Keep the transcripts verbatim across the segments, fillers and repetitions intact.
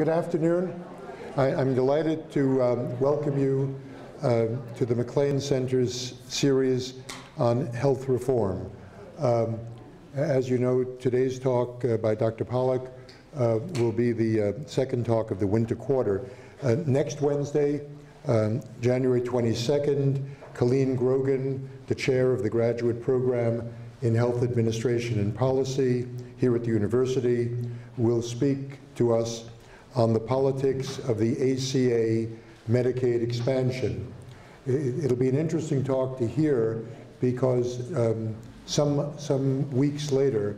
Good afternoon. I, I'm delighted to um, welcome you uh, to the MacLean Center's series on health reform. Um, as you know, today's talk uh, by Doctor Pollack uh, will be the uh, second talk of the winter quarter. Uh, next Wednesday, um, January twenty-second, Colleen Grogan, the chair of the graduate program in health administration and policy here at the university, will speak to us on the politics of the A C A Medicaid expansion. It'll be an interesting talk to hear because um, some, some weeks later,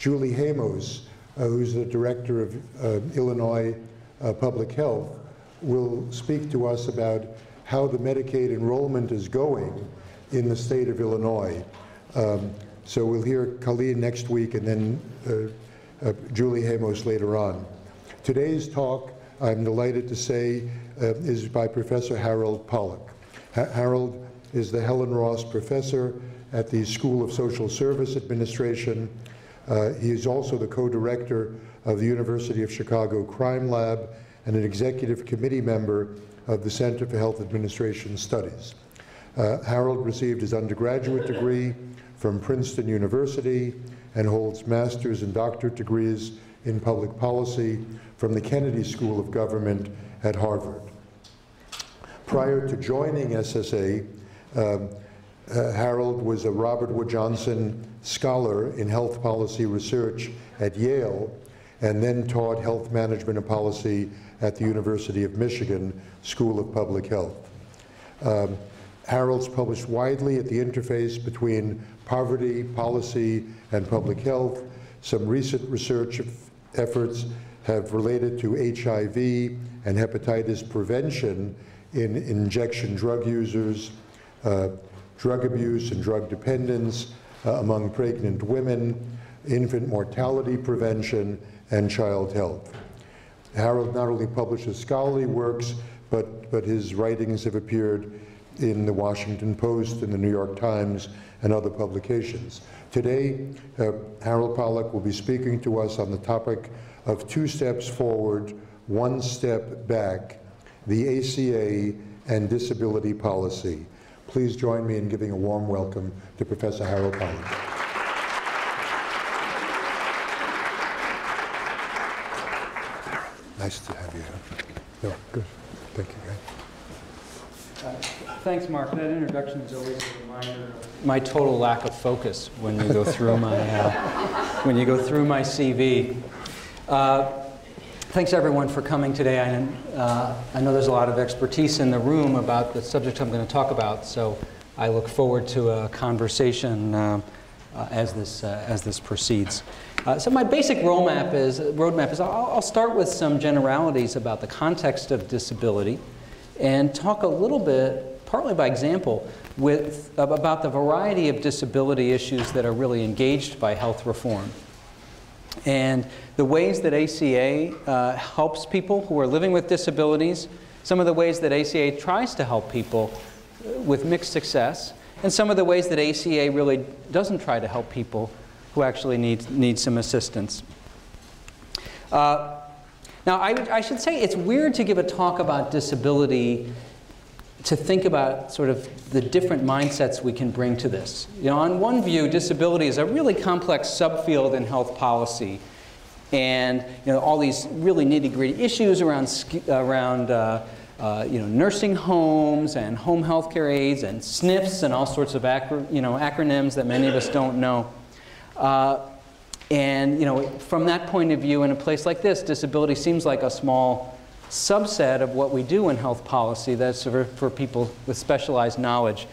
Julie Hamos, uh, who's the director of uh, Illinois uh, Public Health, will speak to us about how the Medicaid enrollment is going in the state of Illinois. Um, so we'll hear Colleen next week and then uh, uh, Julie Hamos later on. Today's talk, I'm delighted to say, uh, is by Professor Harold Pollack. Ha Harold is the Helen Ross Professor at the School of Social Service Administration. Uh, he is also the co-director of the University of Chicago Crime Lab and an executive committee member of the Center for Health Administration Studies. Uh, Harold received his undergraduate degree from Princeton University and holds master's and doctorate degrees in public policy from the Kennedy School of Government at Harvard. Prior to joining S S A, um, uh, Harold was a Robert Wood Johnson scholar in health policy research at Yale, and then taught health management and policy at the University of Michigan School of Public Health. Um, Harold's published widely at the interface between poverty, policy, and public health. Some recent research efforts have related to H I V and hepatitis prevention in injection drug users, uh, drug abuse and drug dependence uh, among pregnant women, infant mortality prevention, and child health. Harold not only publishes scholarly works, but, but his writings have appeared in the Washington Post and the New York Times and other publications. Today, uh, Harold Pollack will be speaking to us on the topic of two steps forward, one step back, the A C A and disability policy. Please join me in giving a warm welcome to Professor Harold Pollack. Nice to have you here. No, good. Thank you, guys. Uh, thanks, Mark. That introduction is always a reminder of my total lack of focus when you go through my uh, when you go through my C V. Uh, thanks, everyone, for coming today. I, uh, I know there's a lot of expertise in the room about the subject I'm going to talk about, so I look forward to a conversation uh, uh, as this uh, as this proceeds. Uh, so my basic roadmap is, roadmap is I'll, I'll start with some generalities about the context of disability and talk a little bit, partly by example, with, about the variety of disability issues that are really engaged by health reform and the ways that A C A uh, helps people who are living with disabilities, some of the ways that A C A tries to help people with mixed success, and some of the ways that A C A really doesn't try to help people who actually need, need some assistance. Uh, now, I, I should say it's weird to give a talk about disability to think about sort of the different mindsets we can bring to this. You know, on one view, disability is a really complex subfield in health policy. And you know, all these really nitty-gritty issues around, around uh, uh, you know, nursing homes and home health care aides and S N Ps and all sorts of acro you know, acronyms that many of us don't know. Uh, and you know, from that point of view, in a place like this, disability seems like a small subset of what we do in health policy. That's for, for people with specialized knowledge.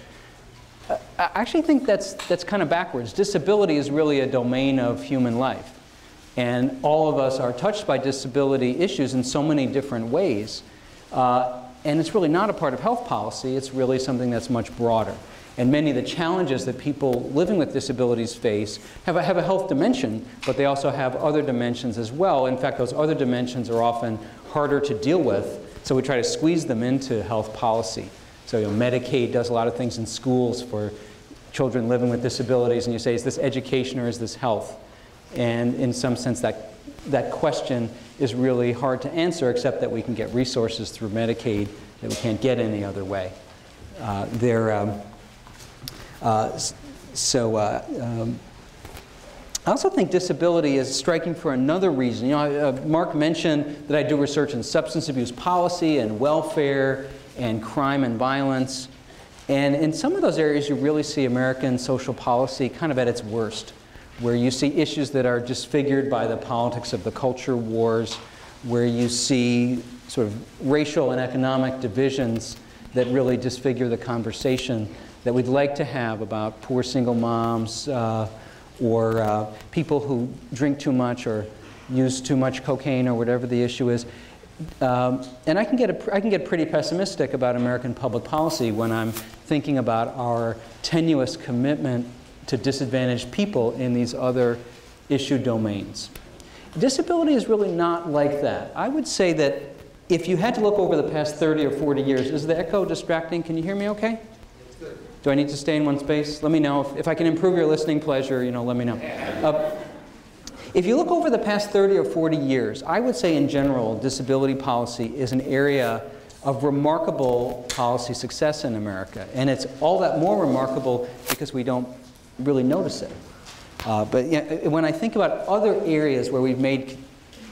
I actually think that's that's kind of backwards. Disability is really a domain of human life, and all of us are touched by disability issues in so many different ways. Uh, and it's really not a part of health policy. It's really something that's much broader. And many of the challenges that people living with disabilities face have a, have a health dimension, but they also have other dimensions as well. In fact, those other dimensions are often harder to deal with, so we try to squeeze them into health policy. So you know, Medicaid does a lot of things in schools for children living with disabilities, and you say, is this education or is this health? And in some sense, that, that question is really hard to answer, except that we can get resources through Medicaid that we can't get any other way. Uh, there, um, uh, so uh, um, I also think disability is striking for another reason. You know, uh, Mark mentioned that I do research in substance abuse policy and welfare and crime and violence. And in some of those areas, you really see American social policy kind of at its worst, where you see issues that are disfigured by the politics of the culture wars, where you see sort of racial and economic divisions that really disfigure the conversation that we'd like to have about poor single moms uh, or uh, people who drink too much or use too much cocaine or whatever the issue is. Um, and I can, get a, I can get pretty pessimistic about American public policy when I'm thinking about our tenuous commitment to disadvantaged people in these other issue domains. Disability is really not like that. I would say that if you had to look over the past thirty or forty years, is the echo distracting? Can you hear me okay? It's good. Do I need to stay in one space? Let me know. If, if I can improve your listening pleasure, you know, let me know. Uh, if you look over the past thirty or forty years, I would say in general, disability policy is an area of remarkable policy success in America. And it's all that more remarkable because we don't really notice it. Uh, but yeah, when I think about other areas where we've made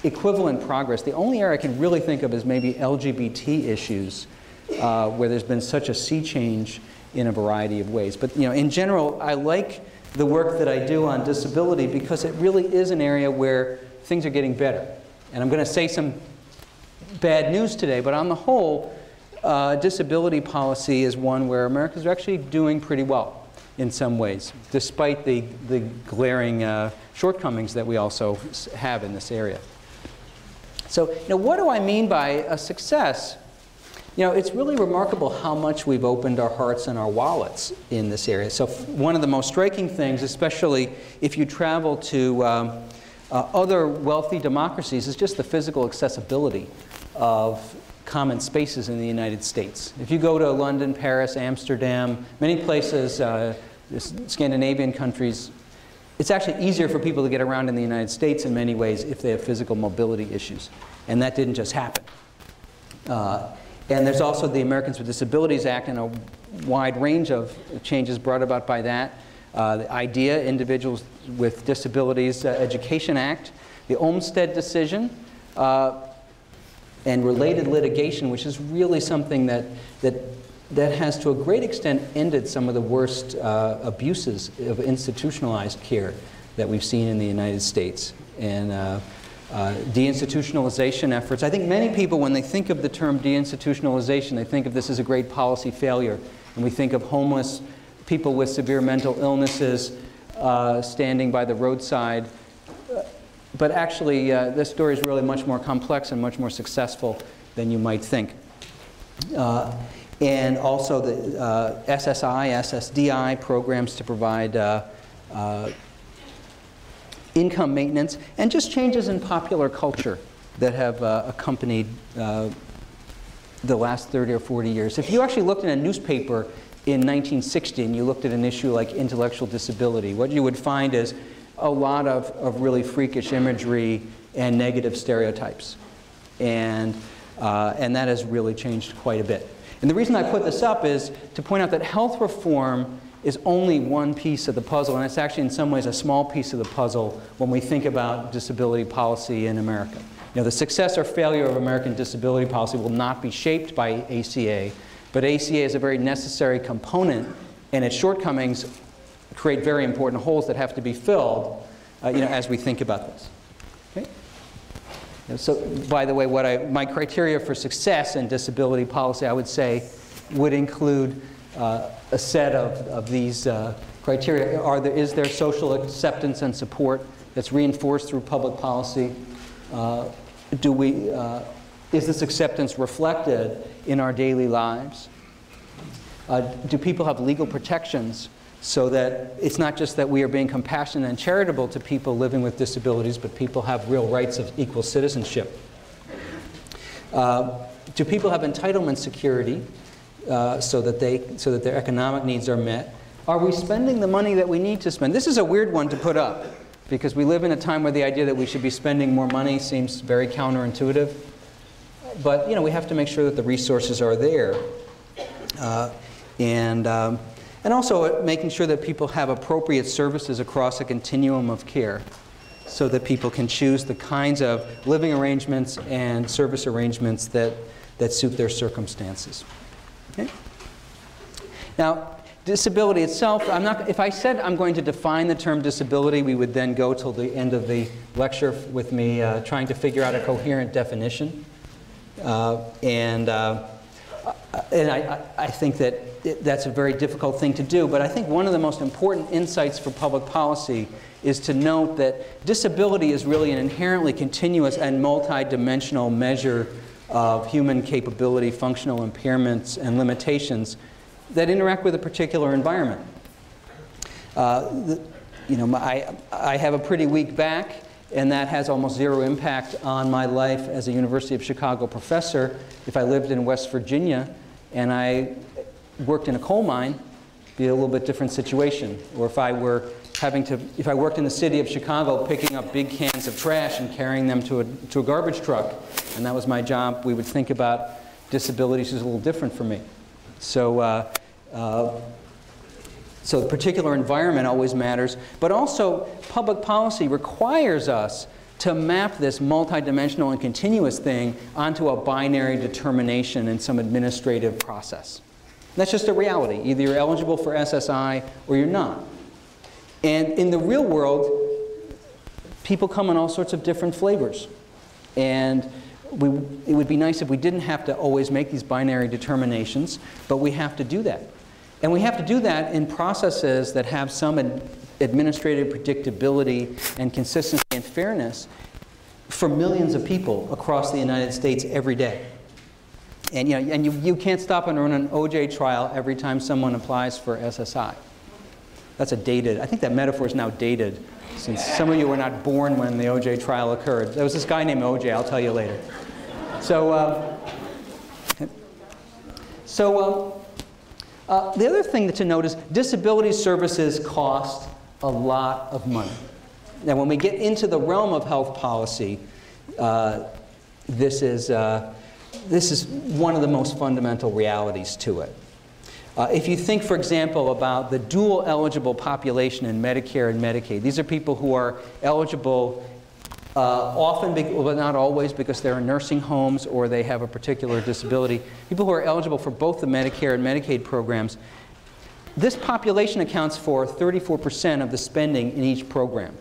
equivalent progress, the only area I can really think of is maybe L G B T issues, uh, where there's been such a sea change in a variety of ways. But you know, in general, I like the work that I do on disability because it really is an area where things are getting better. And I'm going to say some bad news today, but on the whole, uh, disability policy is one where Americans are actually doing pretty well in some ways, despite the, the glaring uh, shortcomings that we also have in this area. So, you know, what do I mean by a success? You know, it's really remarkable how much we've opened our hearts and our wallets in this area. So one of the most striking things, especially if you travel to um, uh, other wealthy democracies, is just the physical accessibility of common spaces in the United States. If you go to London, Paris, Amsterdam, many places, uh, Scandinavian countries, it's actually easier for people to get around in the United States in many ways if they have physical mobility issues. And that didn't just happen. Uh, and there's also the Americans with Disabilities Act and a wide range of changes brought about by that. Uh, the IDEA, Individuals with Disabilities uh, Education Act, the Olmstead decision, uh, and related litigation, which is really something that, that that has to a great extent ended some of the worst uh, abuses of institutionalized care that we've seen in the United States. And uh, uh, deinstitutionalization efforts. I think many people, when they think of the term deinstitutionalization, they think of this as a great policy failure. And we think of homeless people with severe mental illnesses uh, standing by the roadside. But actually, uh, this story is really much more complex and much more successful than you might think. Uh, And also the uh, S S I, S S D I programs to provide uh, uh, income maintenance, and just changes in popular culture that have uh, accompanied uh, the last thirty or forty years. If you actually looked in a newspaper in nineteen sixty and you looked at an issue like intellectual disability, what you would find is a lot of, of really freakish imagery and negative stereotypes. And, uh, and that has really changed quite a bit. And the reason I put this up is to point out that health reform is only one piece of the puzzle, and it's actually in some ways a small piece of the puzzle when we think about disability policy in America. You know, the success or failure of American disability policy will not be shaped by A C A, but A C A is a very necessary component, and its shortcomings create very important holes that have to be filled uh, you know, as we think about this. Okay? So, by the way, what I, my criteria for success in disability policy, I would say, would include uh, a set of, of these uh, criteria. Are there, is there social acceptance and support that's reinforced through public policy? Uh, do we, uh, is this acceptance reflected in our daily lives? Uh, do people have legal protections so that it's not just that we are being compassionate and charitable to people living with disabilities, but people have real rights of equal citizenship? Uh, do people have entitlement security uh, so that they, so that their economic needs are met? Are we spending the money that we need to spend? This is a weird one to put up because we live in a time where the idea that we should be spending more money seems very counterintuitive. But, you know, we have to make sure that the resources are there. Uh, and, um, and also making sure that people have appropriate services across a continuum of care so that people can choose the kinds of living arrangements and service arrangements that, that suit their circumstances. Okay? Now, disability itself, I'm not, if I said I'm going to define the term disability, we would then go till the end of the lecture with me uh, trying to figure out a coherent definition. Uh, and uh, and I, I think that it, that's a very difficult thing to do, but I think one of the most important insights for public policy is to note that disability is really an inherently continuous and multidimensional measure of human capability, functional impairments, and limitations that interact with a particular environment. Uh, the, you know, I, I have a pretty weak back, and that has almost zero impact on my life as a University of Chicago professor. If I lived in West Virginia and I worked in a coal mine, it'd be a little bit different situation. Or if I were having to, if I worked in the city of Chicago picking up big cans of trash and carrying them to a, to a garbage truck, and that was my job, we would think about disabilities as a little different for me. So, uh, uh, so the particular environment always matters. But also, public policy requires us to map this multidimensional and continuous thing onto a binary determination in some administrative process. That's just a reality. Either you're eligible for S S I or you're not. And in the real world, people come in all sorts of different flavors. And We, it would be nice if we didn't have to always make these binary determinations, but we have to do that. And we have to do that in processes that have some ad, administrative predictability and consistency and fairness for millions of people across the United States every day. And, you know, and you, you can't stop and run an O J trial every time someone applies for S S I. That's a dated, I think that metaphor is now dated, since some of you were not born when the O J trial occurred. There was this guy named O J, I'll tell you later. So, uh, so uh, uh, the other thing to note is disability services cost a lot of money. Now, when we get into the realm of health policy, uh, this is, uh, this is one of the most fundamental realities to it. Uh, if you think, for example, about the dual eligible population in Medicare and Medicaid, these are people who are eligible uh, often, but not always, because they're in nursing homes or they have a particular disability. People who are eligible for both the Medicare and Medicaid programs, this population accounts for thirty-four percent of the spending in each program.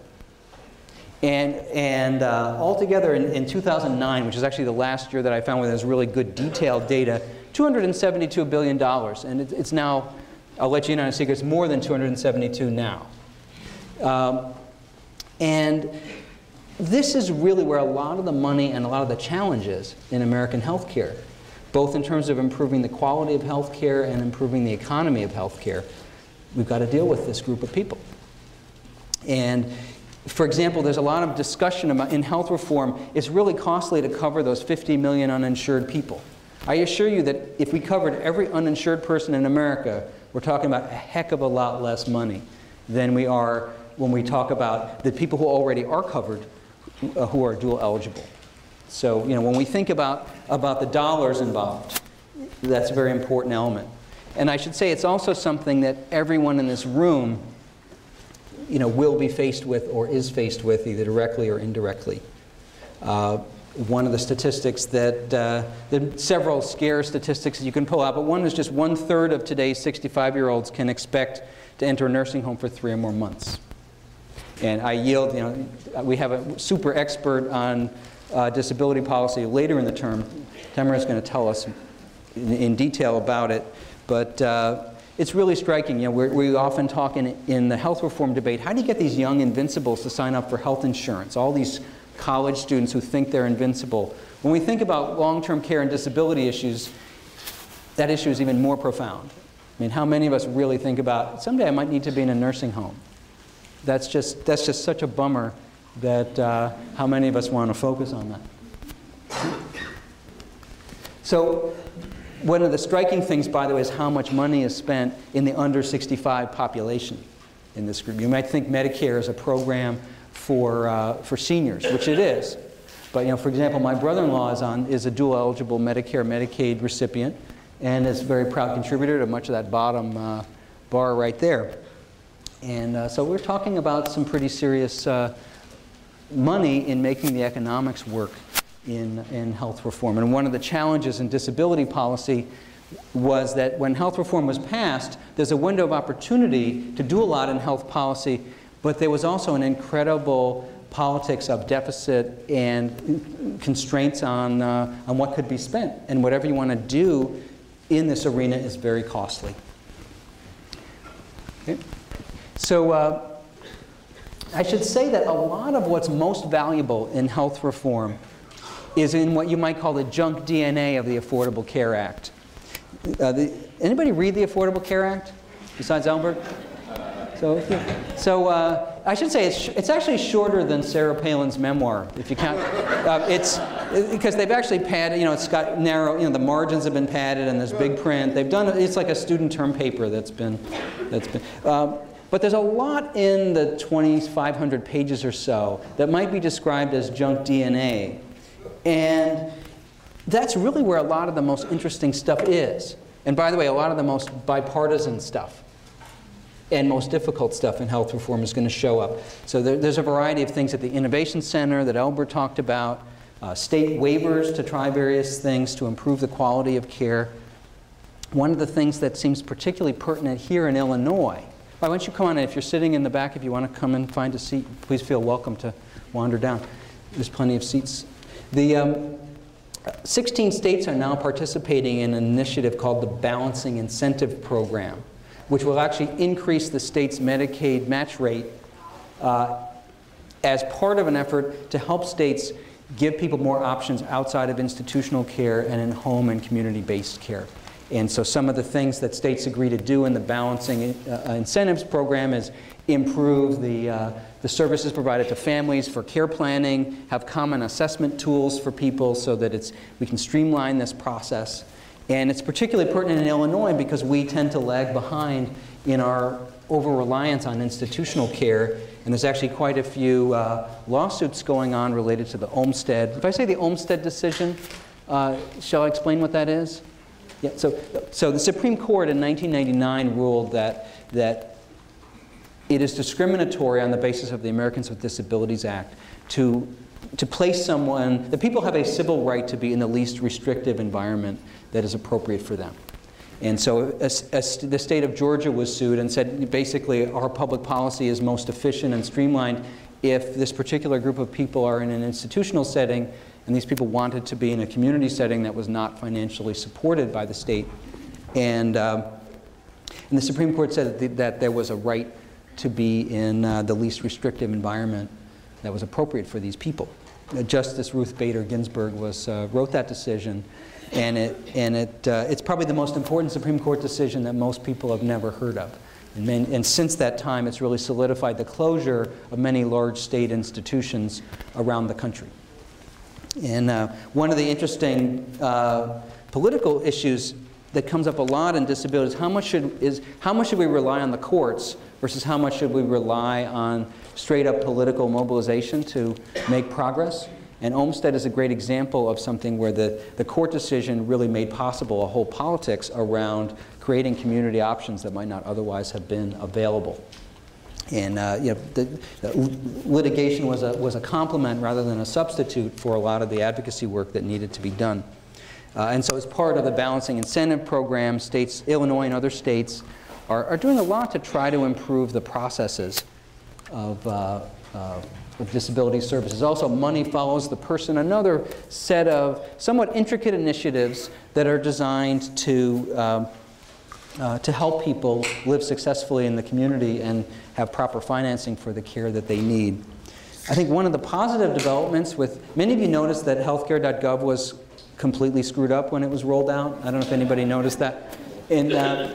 And, and uh, altogether in, in two thousand nine, which is actually the last year that I found where there's really good detailed data, two hundred seventy-two billion dollars, and it, it's now, I'll let you in on a secret, it's more than two hundred seventy-two now. Um, and this is really where a lot of the money and a lot of the challenges in American healthcare, both in terms of improving the quality of healthcare and improving the economy of healthcare, we've got to deal with this group of people. And for example, there's a lot of discussion about in health reform, it's really costly to cover those fifty million uninsured people. I assure you that if we covered every uninsured person in America, we're talking about a heck of a lot less money than we are when we talk about the people who already are covered uh, who are dual eligible. So, you know, when we think about, about the dollars involved, that's a very important element. And I should say it's also something that everyone in this room, you know, will be faced with or is faced with either directly or indirectly. Uh, One of the statistics that, uh, the several scare statistics that you can pull out, but one is just one third of today's sixty-five-year-olds can expect to enter a nursing home for three or more months. And I yield, you know, we have a super expert on uh, disability policy later in the term. Tamara's going to tell us in, in detail about it, but uh, it's really striking. You know, we're, we often talk in, in the health reform debate, how do you get these young invincibles to sign up for health insurance? All these college students who think they're invincible. When we think about long-term care and disability issues, that issue is even more profound. I mean, how many of us really think about, someday I might need to be in a nursing home? That's just, that's just such a bummer that uh, how many of us want to focus on that? So one of the striking things, by the way, is how much money is spent in the under sixty-five population in this group. You might think Medicare is a program for, uh, for seniors, which it is. But, you know, for example, my brother-in-law is on is a dual-eligible Medicare, Medicaid recipient, and is a very proud contributor to much of that bottom uh, bar right there. And uh, so we're talking about some pretty serious uh, money in making the economics work in, in health reform. And one of the challenges in disability policy was that when health reform was passed, there's a window of opportunity to do a lot in health policy, but there was also an incredible politics of deficit and constraints on, uh, on what could be spent. And whatever you want to do in this arena is very costly. Okay. So uh, I should say that a lot of what's most valuable in health reform is in what you might call the junk D N A of the Affordable Care Act. Uh, the, anybody read the Affordable Care Act besides Albert? So, so uh, I should say it's, sh it's actually shorter than Sarah Palin's memoir, if you count. Uh, it's because it, they've actually padded. You know, it's got narrow. You know, the margins have been padded, and there's big print. They've done. It's like a student term paper that's been, that's been. Uh, but there's a lot in the twenty-five hundred pages or so that might be described as junk D N A, and that's really where a lot of the most interesting stuff is. And by the way, a lot of the most bipartisan stuff and most difficult stuff in health reform is going to show up. So there, there's a variety of things at the Innovation Center that Elbert talked about, uh, state waivers to try various things to improve the quality of care. One of the things that seems particularly pertinent here in Illinois, why don't you come on in? If you're sitting in the back, if you want to come and find a seat, please feel welcome to wander down. There's plenty of seats. The um, sixteen states are now participating in an initiative called the Balancing Incentive Program, which will actually increase the state's Medicaid match rate uh, as part of an effort to help states give people more options outside of institutional care and in home and community-based care. And so some of the things that states agree to do in the Balancing uh, Incentives Program is improve the, uh, the services provided to families for care planning, have common assessment tools for people so that it's, we can streamline this process. And it's particularly pertinent in Illinois because we tend to lag behind in our over-reliance on institutional care. And there's actually quite a few uh, lawsuits going on related to the Olmstead. If I say the Olmstead decision, uh, shall I explain what that is? Yeah, so, so the Supreme Court in nineteen ninety-nine ruled that, that it is discriminatory on the basis of the Americans with Disabilities Act to to place someone, the people have a civil right to be in the least restrictive environment that is appropriate for them. And so a, a, the state of Georgia was sued and said, basically, our public policy is most efficient and streamlined if this particular group of people are in an institutional setting, and these people wanted to be in a community setting that was not financially supported by the state. And, um, and the Supreme Court said that, the, that there was a right to be in uh, the least restrictive environment that was appropriate for these people. Uh, Justice Ruth Bader Ginsburg was, uh, wrote that decision, and, it, and it, uh, it's probably the most important Supreme Court decision that most people have never heard of. And, and, and since that time, it's really solidified the closure of many large state institutions around the country. And uh, one of the interesting uh, political issues that comes up a lot in disability is how much should, is how much should we rely on the courts versus how much should we rely on straight up political mobilization to make progress. And Olmstead is a great example of something where the, the court decision really made possible a whole politics around creating community options that might not otherwise have been available. And uh, you know, the, the litigation was a, was a complement rather than a substitute for a lot of the advocacy work that needed to be done. Uh, and so as part of the Balancing Incentive Program, states, Illinois and other states are, are doing a lot to try to improve the processes Of, uh, uh, of disability services. Also, Money Follows the Person, another set of somewhat intricate initiatives that are designed to, um, uh, to help people live successfully in the community and have proper financing for the care that they need. I think one of the positive developments with, many of you noticed that healthcare dot gov was completely screwed up when it was rolled out. I don't know if anybody noticed that. And uh,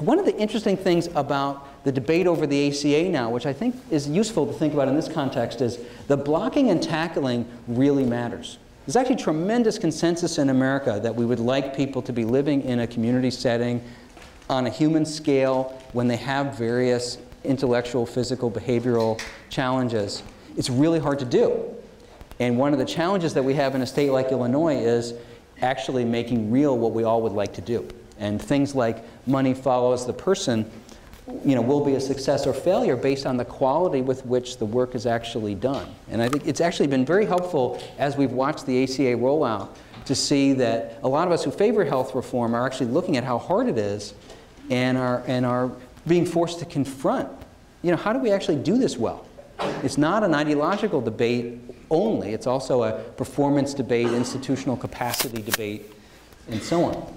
one of the interesting things about the debate over the A C A now, which I think is useful to think about in this context, is the blocking and tackling really matters. There's actually tremendous consensus in America that we would like people to be living in a community setting on a human scale when they have various intellectual, physical, behavioral challenges. It's really hard to do. And one of the challenges that we have in a state like Illinois is actually making real what we all would like to do. And things like Money Follows the Person, you know, will be a success or failure based on the quality with which the work is actually done. And I think it's actually been very helpful as we've watched the A C A rollout to see that a lot of us who favor health reform are actually looking at how hard it is and are, and are being forced to confront, you know, how do we actually do this well? It's not an ideological debate only. It's also a performance debate, institutional capacity debate, and so on.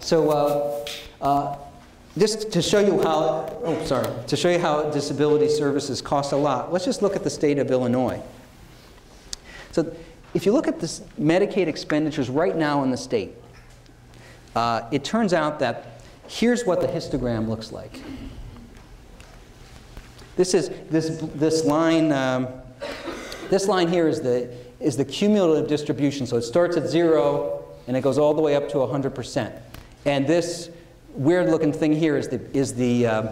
So uh, uh, just to show you how, oh, sorry, to show you how disability services cost a lot, let's just look at the state of Illinois. So if you look at this Medicaid expenditures right now in the state, uh, it turns out that here's what the histogram looks like. This is this this line. Um, this line here is the is the cumulative distribution. So it starts at zero and it goes all the way up to one hundred percent. And this weird-looking thing here is the is the um,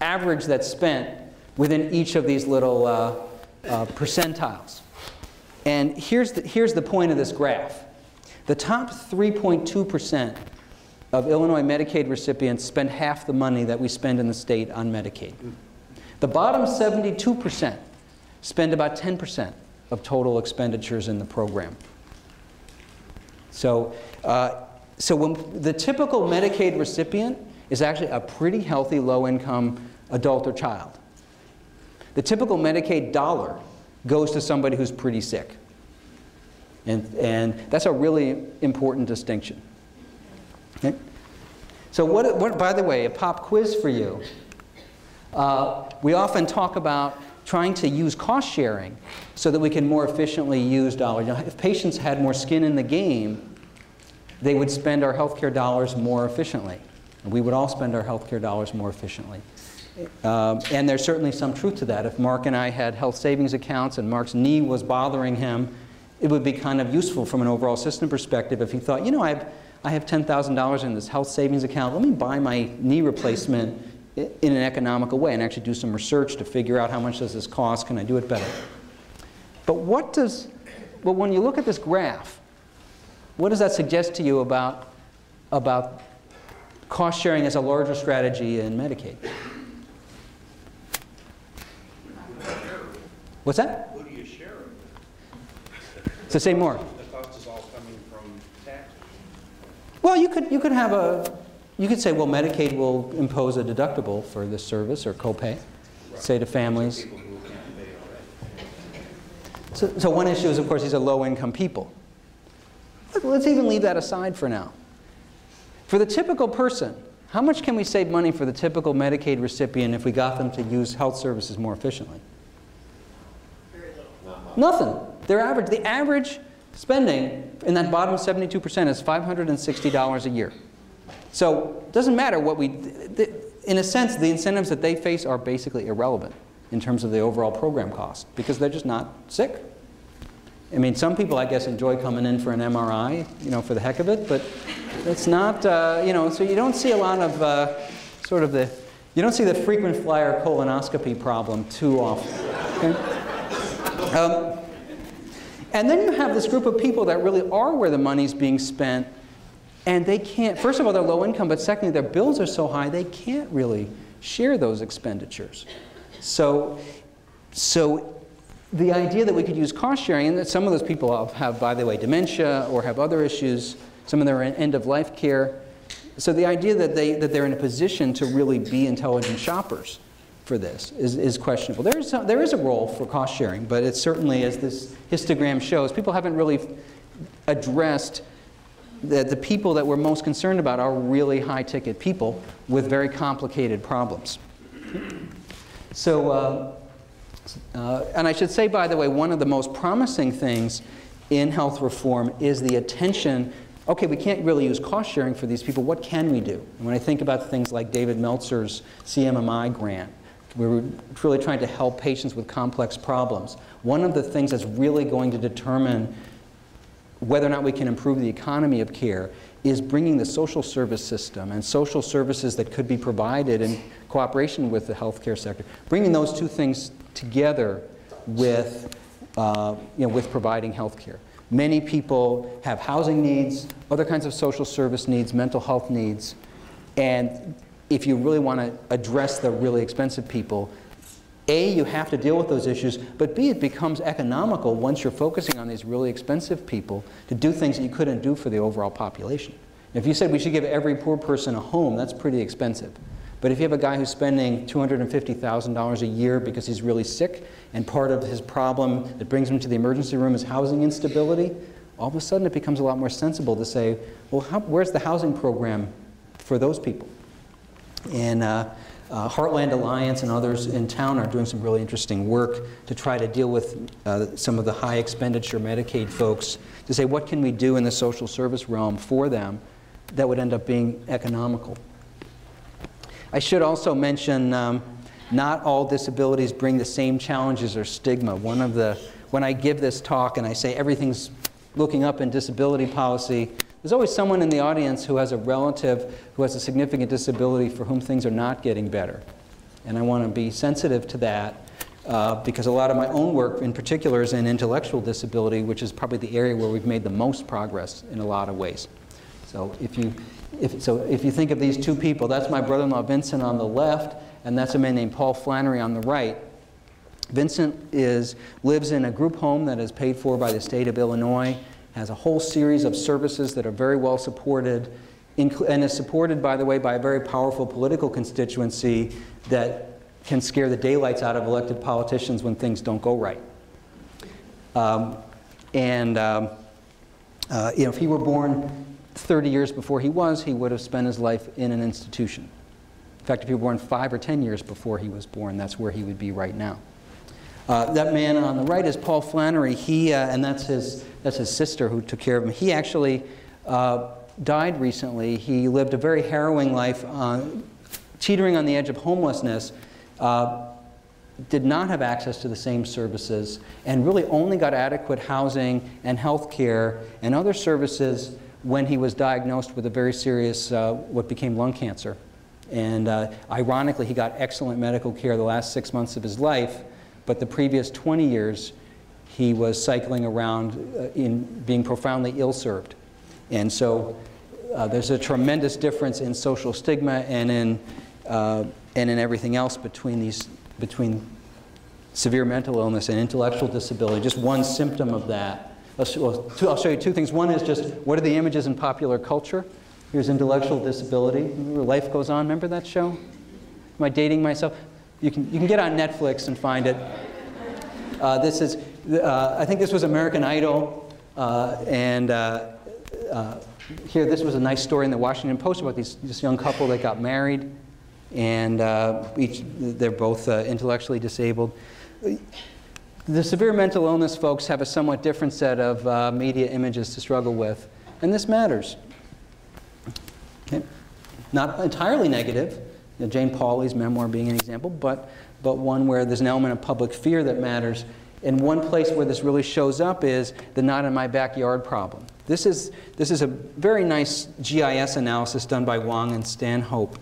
average that's spent within each of these little uh, uh, percentiles. And here's the here's the point of this graph. The top three point two percent of Illinois Medicaid recipients spend half the money that we spend in the state on Medicaid. The bottom seventy-two percent spend about ten percent of total expenditures in the program. So, uh, so when the typical Medicaid recipient is actually a pretty healthy, low-income adult or child. The typical Medicaid dollar goes to somebody who's pretty sick. And, and that's a really important distinction. Okay? So what, what, by the way, a pop quiz for you. Uh, we often talk about trying to use cost sharing so that we can more efficiently use dollars. You know, if patients had more skin in the game, they would spend our healthcare dollars more efficiently. And we would all spend our healthcare dollars more efficiently. Um, and there's certainly some truth to that. If Mark and I had health savings accounts and Mark's knee was bothering him, it would be kind of useful from an overall system perspective if he thought, you know, I have, I have ten thousand dollars in this health savings account. Let me buy my knee replacement in an economical way and actually do some research to figure out how much does this cost, can I do it better? But what does, well, when you look at this graph, what does that suggest to you about, about cost sharing as a larger strategy in Medicaid? What's that? Who do you share it? So say more. The cost is all coming from taxes. Well, you could, you could have a, you could say, well, Medicaid will impose a deductible for this service or copay, right, say to families. People who can't pay already. So, so one issue is, of course, these are low-income people. Let's even leave that aside for now. For the typical person, how much can we save money for the typical Medicaid recipient if we got them to use health services more efficiently? Very little. Nothing. Their average, the average spending in that bottom seventy-two percent is five hundred sixty dollars a year. So it doesn't matter what we, in a sense, the incentives that they face are basically irrelevant in terms of the overall program cost because they're just not sick. I mean, some people, I guess, enjoy coming in for an M R I, you know, for the heck of it, but it's not, uh, you know, so you don't see a lot of uh, sort of the, you don't see the frequent flyer colonoscopy problem too often. Okay? Um, and then you have this group of people that really are where the money's being spent. And they can't, first of all, they're low income, but secondly, their bills are so high, they can't really share those expenditures. So, so the idea that we could use cost sharing, and that some of those people have, by the way, dementia or have other issues, some of them are in end-of-life care. So the idea that, they, that they're in a position to really be intelligent shoppers for this is, is questionable. There is, some, there is a role for cost sharing, but it's certainly, as this histogram shows, people haven't really addressed that the people that we're most concerned about are really high-ticket people with very complicated problems. So, uh, uh, and I should say, by the way, one of the most promising things in health reform is the attention, okay, we can't really use cost-sharing for these people, what can we do? And when I think about things like David Meltzer's C M M I grant, we were really trying to help patients with complex problems. One of the things that's really going to determine whether or not we can improve the economy of care is bringing the social service system and social services that could be provided in cooperation with the healthcare sector, bringing those two things together with, uh, you know, with providing healthcare. Many people have housing needs, other kinds of social service needs, mental health needs, and if you really want to address the really expensive people, A, you have to deal with those issues, but B, it becomes economical once you're focusing on these really expensive people to do things that you couldn't do for the overall population. And if you said we should give every poor person a home, that's pretty expensive. But if you have a guy who's spending two hundred fifty thousand dollars a year because he's really sick, and part of his problem that brings him to the emergency room is housing instability, all of a sudden it becomes a lot more sensible to say, well, how, where's the housing program for those people? And uh, Uh, Heartland Alliance and others in town are doing some really interesting work to try to deal with uh, some of the high expenditure Medicaid folks to say, what can we do in the social service realm for them that would end up being economical? I should also mention um, not all disabilities bring the same challenges or stigma. One of the, when I give this talk and I say everything's looking up in disability policy, there's always someone in the audience who has a relative who has a significant disability for whom things are not getting better. And I want to be sensitive to that uh, because a lot of my own work in particular is in intellectual disability, which is probably the area where we've made the most progress in a lot of ways. So if you, if, so if you think of these two people, that's my brother-in-law Vincent on the left, and that's a man named Paul Flannery on the right. Vincent is, lives in a group home that is paid for by the state of Illinois, has a whole series of services that are very well supported, and is supported, by the way, by a very powerful political constituency that can scare the daylights out of elected politicians when things don't go right. Um, and um, uh, you know, if he were born thirty years before he was, he would have spent his life in an institution. In fact, if he were born five or ten years before he was born, that's where he would be right now. Uh, that man on the right is Paul Flannery. He, uh, and that's his, that's his sister who took care of him. He actually uh, died recently. He lived a very harrowing life, uh, teetering on the edge of homelessness, uh, did not have access to the same services, and really only got adequate housing and health care and other services when he was diagnosed with a very serious, uh, what became lung cancer. And uh, ironically, he got excellent medical care the last six months of his life. But the previous twenty years, he was cycling around uh, in being profoundly ill-served. And so uh, there's a tremendous difference in social stigma and in, uh, and in everything else between, these, between severe mental illness and intellectual disability. Just one symptom of that. I'll show you two things. One is just, what are the images in popular culture? Here's intellectual disability. Remember Life Goes On, remember that show? Am I dating myself? You can, you can get on Netflix and find it. Uh, this is, uh, I think this was American Idol. Uh, and uh, uh, here, this was a nice story in the Washington Post about these, this young couple that got married. And uh, each, they're both uh, intellectually disabled. The severe mental illness folks have a somewhat different set of uh, media images to struggle with. And this matters. Okay. Not entirely negative. Jane Pauley's memoir being an example, but, but one where there's an element of public fear that matters. And one place where this really shows up is the not in my backyard problem. This is, this is a very nice G I S analysis done by Wong and Stanhope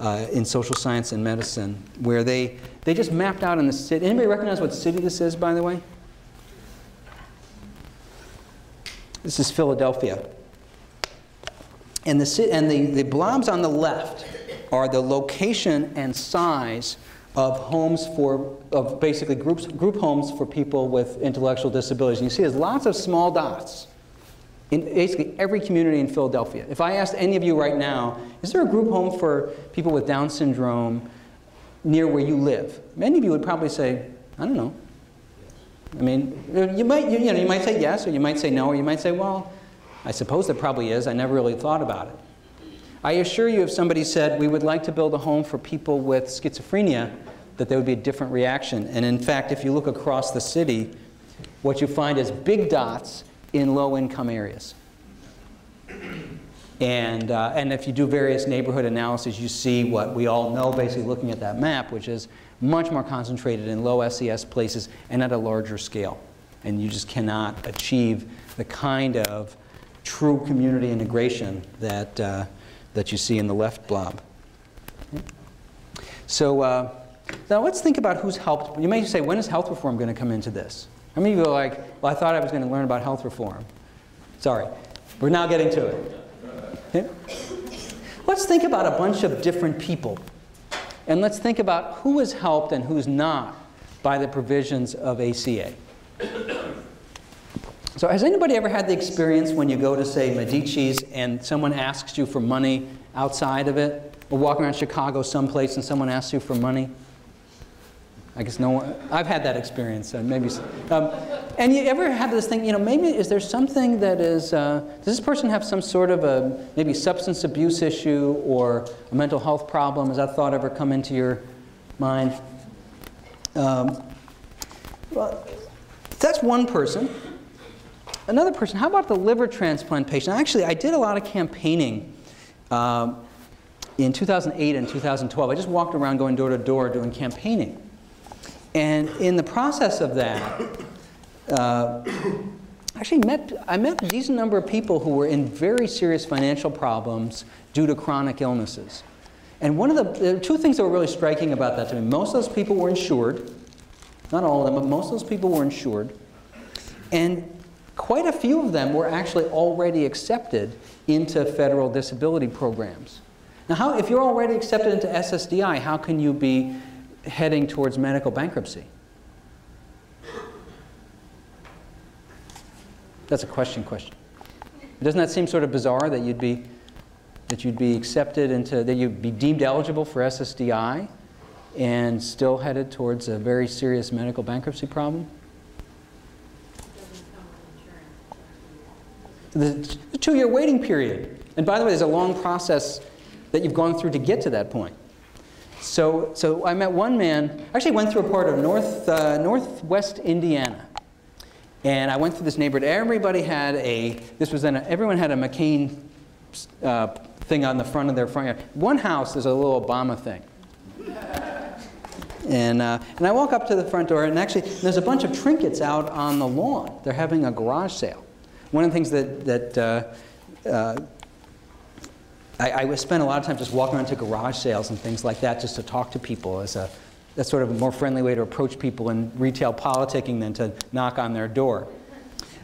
uh, in Social Science and Medicine, where they, they just mapped out in the city. Anybody recognize what city this is, by the way? This is Philadelphia. And the, and the, the blobs on the left are the location and size of homes for, of basically groups, group homes for people with intellectual disabilities. And you see there's lots of small dots in basically every community in Philadelphia. If I asked any of you right now, is there a group home for people with Down syndrome near where you live? Many of you would probably say, I don't know. I mean, you might, you, you know, you might say yes, or you might say no, or you might say, well, I suppose there probably is. I never really thought about it. I assure you if somebody said, we would like to build a home for people with schizophrenia, that there would be a different reaction. And in fact, if you look across the city, what you find is big dots in low-income areas. And, uh, and if you do various neighborhood analyses, you see what we all know basically looking at that map, which is much more concentrated in low S E S places and at a larger scale. And you just cannot achieve the kind of true community integration that, uh, that you see in the left blob. So uh, now let's think about who's helped. You may say, when is health reform going to come into this? How many of you are like, well, I thought I was going to learn about health reform. Sorry. We're now getting to it. Okay? Let's think about a bunch of different people. And let's think about who is helped and who's not by the provisions of A C A. So has anybody ever had the experience when you go to, say, Medici's and someone asks you for money outside of it? Or walking around Chicago someplace and someone asks you for money? I guess no one. I've had that experience. Uh, maybe. Um, and you ever have this thing, you know, maybe is there something that is, uh, does this person have some sort of a, maybe substance abuse issue or a mental health problem? Has that thought ever come into your mind? Um, well, that's one person. Another person, how about the liver transplant patient? Actually, I did a lot of campaigning um, in two thousand eight and two thousand twelve. I just walked around going door to door doing campaigning. And in the process of that, uh, actually met, I met a decent number of people who were in very serious financial problems due to chronic illnesses. And one of the there were two things that were really striking about that to me. Most of those people were insured. Not all of them, but most of those people were insured. And quite a few of them were actually already accepted into federal disability programs. Now, how, if you're already accepted into S S D I, how can you be heading towards medical bankruptcy? That's a question question. Doesn't that seem sort of bizarre that you'd be that you'd be accepted into that you'd be deemed eligible for S S D I and still headed towards a very serious medical bankruptcy problem? The two-year waiting period. And by the way, there's a long process that you've gone through to get to that point. So, so I met one man. I actually went through a part of north, uh, northwest Indiana, and I went through this neighborhood. Everybody had a. This was an. Everyone had a McCain uh, thing on the front of their front yard. One house there's a little Obama thing. and uh, and I walk up to the front door, and actually there's a bunch of trinkets out on the lawn. They're having a garage sale. One of the things that that. Uh, uh, I, I spent a lot of time just walking around to garage sales and things like that just to talk to people. As a, that's sort of a more friendly way to approach people in retail politicking than to knock on their door.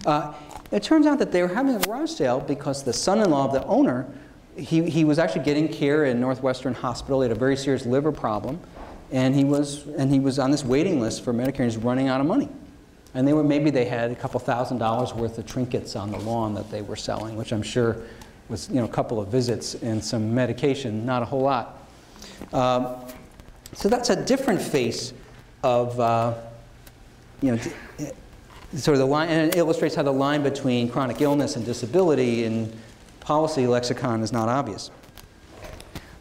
Uh, it turns out that they were having a garage sale because the son-in-law of the owner, he, he was actually getting care in Northwestern Hospital. He had a very serious liver problem. And he was, and he was on this waiting list for Medicare, and he's running out of money. And they were, maybe they had a couple thousand dollars worth of trinkets on the lawn that they were selling, which I'm sure was, you know, a couple of visits and some medication, not a whole lot. Um, so that's a different face of, uh, you know, sort of the line, and it illustrates how the line between chronic illness and disability in policy lexicon is not obvious.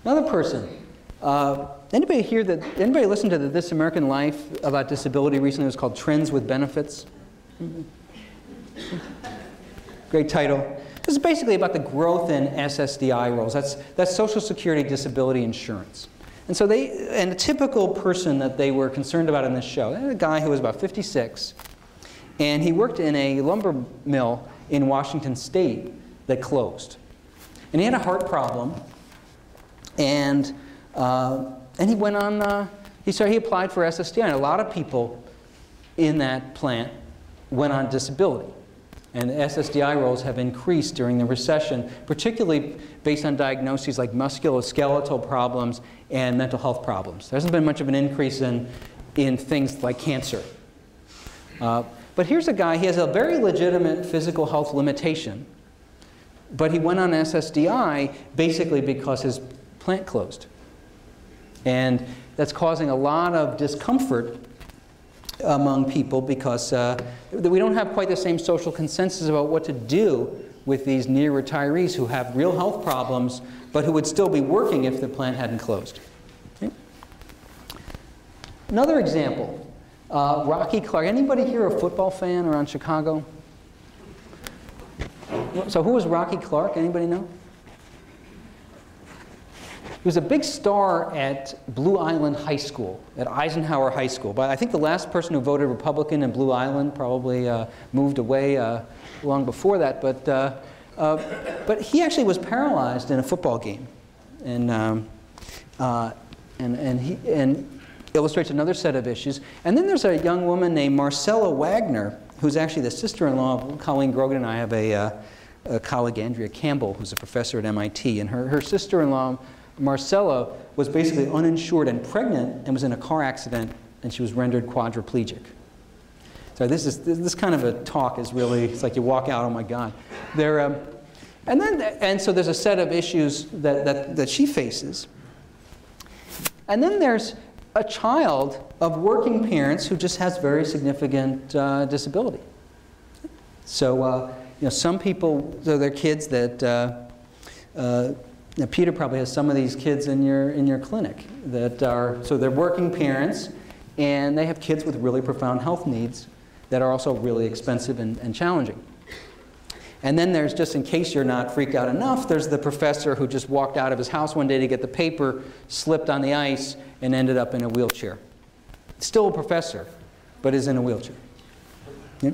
Another person. Uh, anybody here that anybody listen to the This American Life about disability recently? It was called Trends with Benefits. Great title. This is basically about the growth in S S D I rolls. That's, that's Social Security disability insurance. And so they, and a typical person that they were concerned about in this show, a guy who was about fifty-six, and he worked in a lumber mill in Washington State that closed. And he had a heart problem, and, uh, and he went on, uh, he, so he applied for S S D I, and a lot of people in that plant went on disability. And S S D I rolls have increased during the recession, particularly based on diagnoses like musculoskeletal problems and mental health problems. There hasn't been much of an increase in, in things like cancer. Uh, but here's a guy, he has a very legitimate physical health limitation, but he went on S S D I basically because his plant closed. And that's causing a lot of discomfort among people because uh, we don't have quite the same social consensus about what to do with these near retirees who have real health problems but who would still be working if the plant hadn't closed. Okay. Another example, uh, Rocky Clark. Anybody here a football fan around Chicago? So who was Rocky Clark? Anybody know? He was a big star at Blue Island High School, at Eisenhower High School. But I think the last person who voted Republican in Blue Island probably uh, moved away uh, long before that. But, uh, uh, but he actually was paralyzed in a football game. And, um, uh, and, and, he, and illustrates another set of issues. And then there's a young woman named Marcella Wagner, who's actually the sister-in-law of Colleen Grogan, and I have a, uh, a colleague, Andrea Campbell, who's a professor at M I T. And her, her sister-in-law, Marcella, was basically uninsured and pregnant and was in a car accident, and she was rendered quadriplegic. So this, is, this kind of a talk is really, it's like you walk out, oh my God. There, um, and, then, and so there's a set of issues that, that, that she faces. And then there's a child of working parents who just has very significant uh, disability. So uh, you know, some people, so they're kids that, uh, uh, now, Peter probably has some of these kids in your, in your clinic that are, so they're working parents, and they have kids with really profound health needs that are also really expensive and, and challenging. And then there's, just in case you're not freaked out enough, there's the professor who just walked out of his house one day to get the paper, slipped on the ice, and ended up in a wheelchair. Still a professor, but is in a wheelchair. Yeah?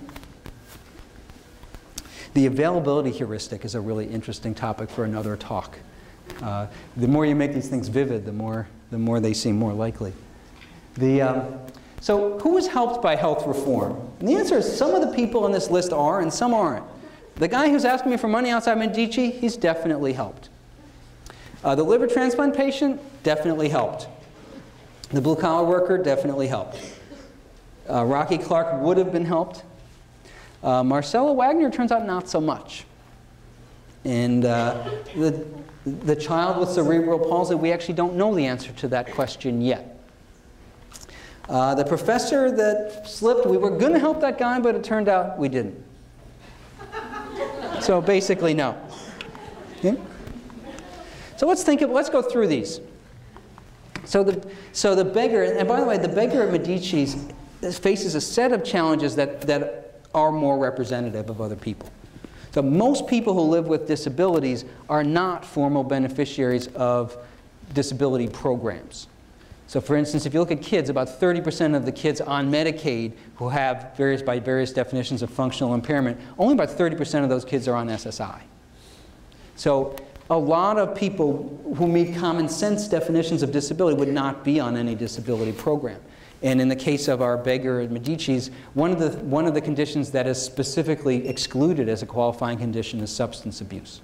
The availability heuristic is a really interesting topic for another talk. Uh, the more you make these things vivid, the more, the more they seem more likely. The, um, so who was helped by health reform? And the answer is some of the people on this list are and some aren't. The guy who's asking me for money outside Medici, he's definitely helped. Uh, the liver transplant patient, definitely helped. The blue collar worker, definitely helped. Uh, Rocky Clark would have been helped. Uh, Marcella Wagner turns out not so much. And uh, the, the child with cerebral palsy, we actually don't know the answer to that question yet. Uh, the professor that slipped, we were going to help that guy, but it turned out we didn't. So basically, no. Yeah? So let's think of, let's go through these. So the, so the beggar, and by the way, the beggar at Medici's faces a set of challenges that, that are more representative of other people. So most people who live with disabilities are not formal beneficiaries of disability programs. So for instance, if you look at kids, about thirty percent of the kids on Medicaid who have various, by various definitions of functional impairment, only about thirty percent of those kids are on S S I. So a lot of people who meet common sense definitions of disability would not be on any disability program. And in the case of our beggar at Medici's, one of, the, one of the conditions that is specifically excluded as a qualifying condition is substance abuse.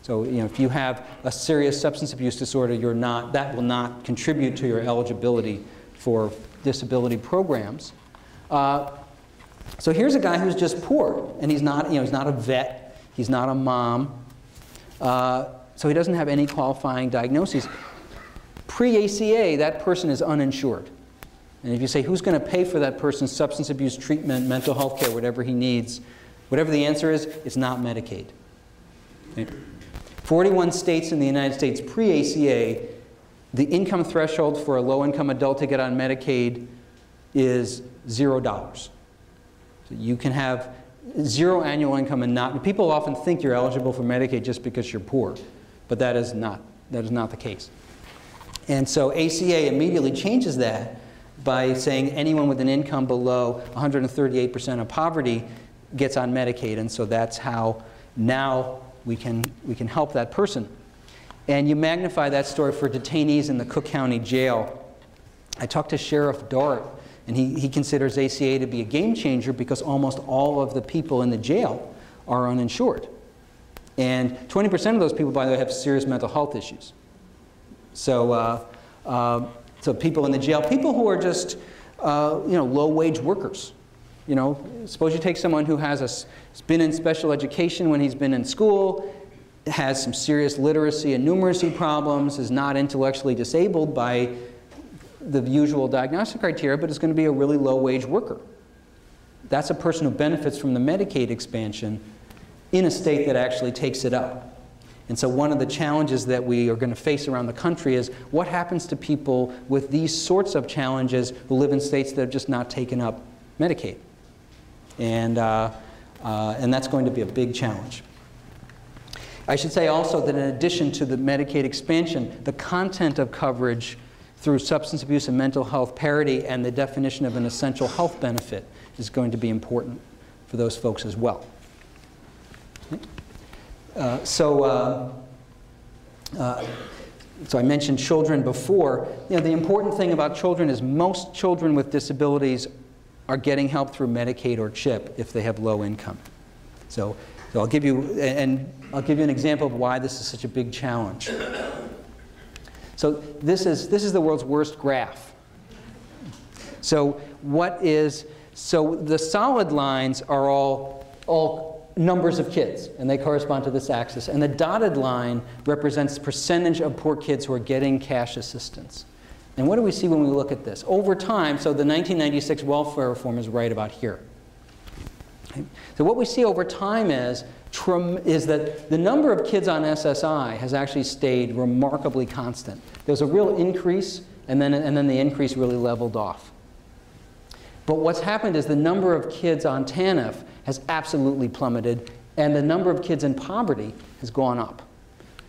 So you know, if you have a serious substance abuse disorder, you're not, that will not contribute to your eligibility for disability programs. Uh, so here's a guy who's just poor, and he's not, you know, he's not a vet, he's not a mom, uh, so he doesn't have any qualifying diagnoses. Pre-A C A, that person is uninsured. And if you say, who's going to pay for that person's substance abuse treatment, mental health care, whatever he needs, whatever the answer is, it's not Medicaid. Okay. forty-one states in the United States pre-A C A, the income threshold for a low-income adult to get on Medicaid is zero dollars. So you can have zero annual income and not. People often think you're eligible for Medicaid just because you're poor, but that is not, that is not the case. And so A C A immediately changes that by saying anyone with an income below one hundred thirty-eight percent of poverty gets on Medicaid, and so that's how now we can, we can help that person. And you magnify that story for detainees in the Cook County Jail. I talked to Sheriff Dart, and he, he considers A C A to be a game changer because almost all of the people in the jail are uninsured. And twenty percent of those people, by the way, have serious mental health issues. So, uh, uh, so people in the jail, people who are just uh, you know, low-wage workers. You know, suppose you take someone who has a, been in special education when he's been in school, has some serious literacy and numeracy problems, is not intellectually disabled by the usual diagnostic criteria, but is going to be a really low-wage worker. That's a person who benefits from the Medicaid expansion in a state that actually takes it up. And so one of the challenges that we are going to face around the country is what happens to people with these sorts of challenges who live in states that have just not taken up Medicaid. And, uh, uh, and that's going to be a big challenge. I should say also that in addition to the Medicaid expansion, the content of coverage through substance abuse and mental health parity and the definition of an essential health benefit is going to be important for those folks as well. Okay. Uh, so, uh, uh, so I mentioned children before. You know, the important thing about children is most children with disabilities are getting help through Medicaid or CHIP if they have low income. So, so I'll give you, and I'll give you an example of why this is such a big challenge. So this is, this is the world's worst graph. So what is, so the solid lines are all, all numbers of kids, and they correspond to this axis. And the dotted line represents percentage of poor kids who are getting cash assistance. And what do we see when we look at this? Over time, so the nineteen ninety-six welfare reform is right about here. Okay. So what we see over time is, is that the number of kids on S S I has actually stayed remarkably constant. There's a real increase, and then, and then the increase really leveled off. But what's happened is the number of kids on TANF has absolutely plummeted, and the number of kids in poverty has gone up.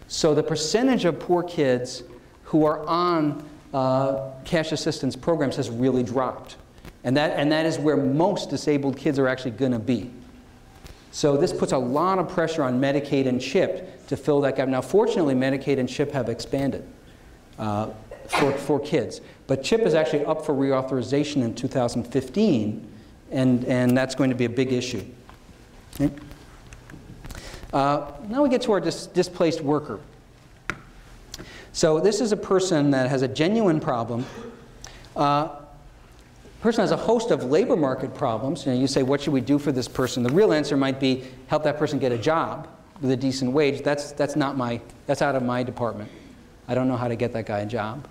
So the percentage of poor kids who are on uh, cash assistance programs has really dropped. And that, and that is where most disabled kids are actually going to be. So this puts a lot of pressure on Medicaid and CHIP to fill that gap. Now, fortunately, Medicaid and CHIP have expanded uh, for, for kids. But CHIP is actually up for reauthorization in two thousand fifteen, and, and that's going to be a big issue. Okay. Uh, now we get to our dis displaced worker. So this is a person that has a genuine problem. Uh, Person has a host of labor market problems. You know, you say, what should we do for this person? The real answer might be, help that person get a job with a decent wage. That's, that's, not my, that's out of my department. I don't know how to get that guy a job.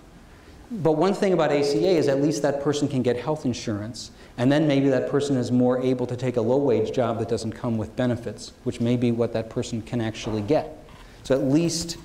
But one thing about A C A is at least that person can get health insurance. And then maybe that person is more able to take a low-wage job that doesn't come with benefits, which may be what that person can actually get. So at least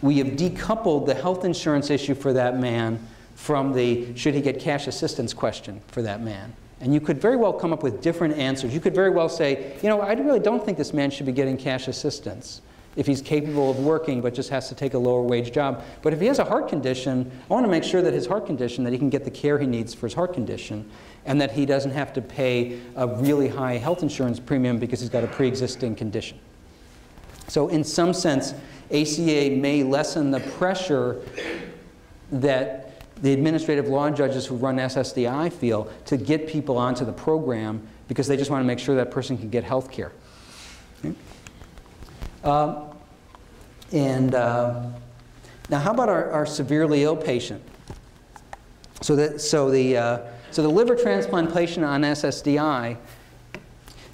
we have decoupled the health insurance issue for that man from the should he get cash assistance question for that man. And you could very well come up with different answers. You could very well say, you know, I really don't think this man should be getting cash assistance if he's capable of working but just has to take a lower wage job. But if he has a heart condition, I want to make sure that his heart condition, that he can get the care he needs for his heart condition, and that he doesn't have to pay a really high health insurance premium because he's got a pre-existing condition. So in some sense, A C A may lessen the pressure that the administrative law judges who run S S D I feel to get people onto the program because they just want to make sure that person can get health care. Okay. Um, and uh, now, how about our, our severely ill patient? So that so the uh, so the liver transplant patient on S S D I.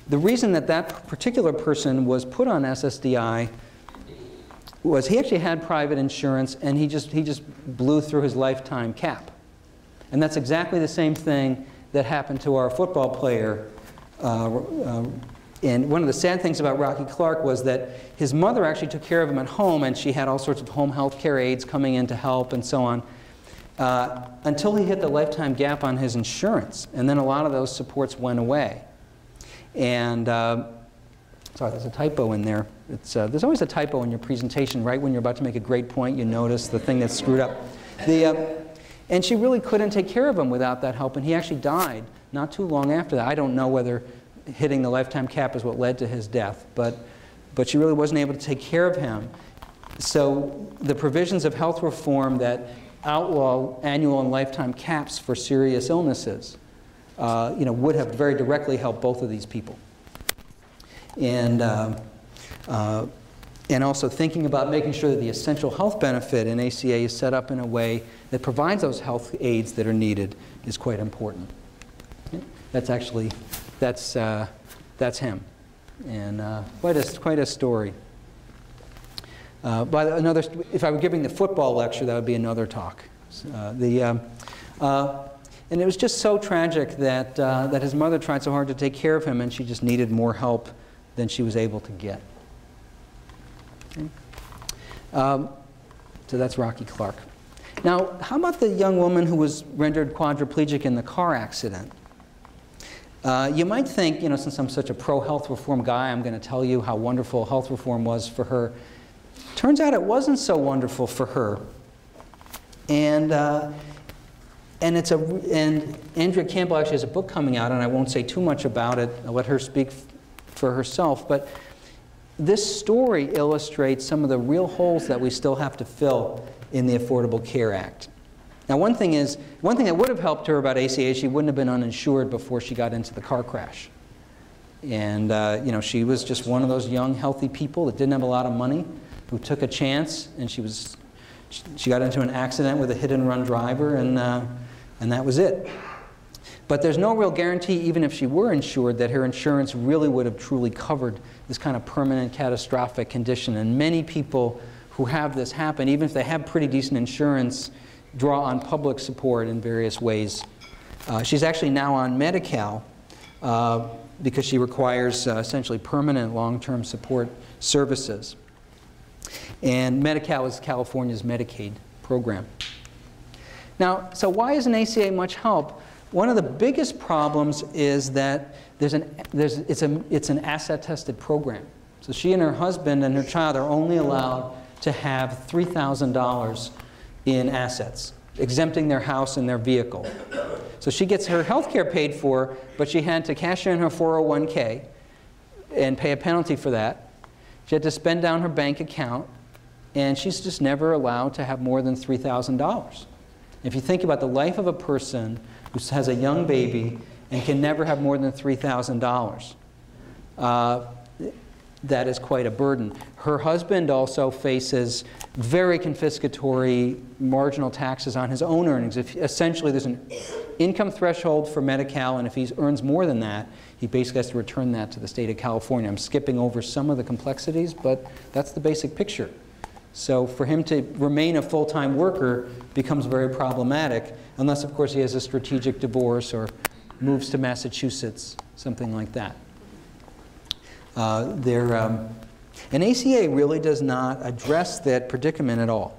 The reason that that particular person was put on S S D I was he actually had private insurance, and he just, he just blew through his lifetime cap. And that's exactly the same thing that happened to our football player. Uh, uh, and one of the sad things about Rocky Clark was that his mother actually took care of him at home, and she had all sorts of home health care aides coming in to help and so on, uh, until he hit the lifetime gap on his insurance. And then a lot of those supports went away. And uh, sorry, there's a typo in there. It's, uh, there's always a typo in your presentation, right? When you're about to make a great point, you notice the thing that's screwed up. The, uh, and she really couldn't take care of him without that help, and he actually died not too long after that. I don't know whether hitting the lifetime cap is what led to his death, but, but she really wasn't able to take care of him. So the provisions of health reform that outlaw annual and lifetime caps for serious illnesses uh, you know, would have very directly helped both of these people. And, uh, Uh, and also thinking about making sure that the essential health benefit in A C A is set up in a way that provides those health aids that are needed is quite important. Okay. That's actually, that's, uh, that's him. And uh, quite, a, quite a story. Uh, but another, if I were giving the football lecture, that would be another talk. Uh, the, um, uh, and it was just so tragic that, uh, that his mother tried so hard to take care of him, and she just needed more help than she was able to get. Um, so that's Rocky Clark. Now, how about the young woman who was rendered quadriplegic in the car accident? Uh, you might think, you know, since I'm such a pro-health reform guy, I'm going to tell you how wonderful health reform was for her. Turns out it wasn't so wonderful for her. And, uh, and, it's a, and Andrea Campbell actually has a book coming out, and I won't say too much about it. I'll let her speak for herself. But this story illustrates some of the real holes that we still have to fill in the Affordable Care Act. Now, one thing is, one thing that would have helped her about A C A, she wouldn't have been uninsured before she got into the car crash. And uh, you know, she was just one of those young, healthy people that didn't have a lot of money, who took a chance, and she was, she got into an accident with a hit-and-run driver, and uh, and that was it. But there's no real guarantee, even if she were insured, that her insurance really would have truly covered this kind of permanent, catastrophic condition. And many people who have this happen, even if they have pretty decent insurance, draw on public support in various ways. Uh, she's actually now on Medi-Cal uh, because she requires uh, essentially permanent long-term support services. And Medi-Cal is California's Medicaid program. Now, so why isn't A C A much help? One of the biggest problems is that there's an, there's, it's, a, it's an asset-tested program. So she and her husband and her child are only allowed to have three thousand dollars in assets, exempting their house and their vehicle. So she gets her health care paid for, but she had to cash in her four oh one K and pay a penalty for that. She had to spend down her bank account, and she's just never allowed to have more than three thousand dollars. If you think about the life of a person who has a young baby and can never have more than three thousand dollars, uh, that is quite a burden. Her husband also faces very confiscatory marginal taxes on his own earnings. If, essentially, there's an income threshold for Medi-Cal, and if he earns more than that, he basically has to return that to the state of California. I'm skipping over some of the complexities, but that's the basic picture. So for him to remain a full-time worker becomes very problematic, unless, of course, he has a strategic divorce or moves to Massachusetts, something like that. Uh, they're, um, and A C A really does not address that predicament at all.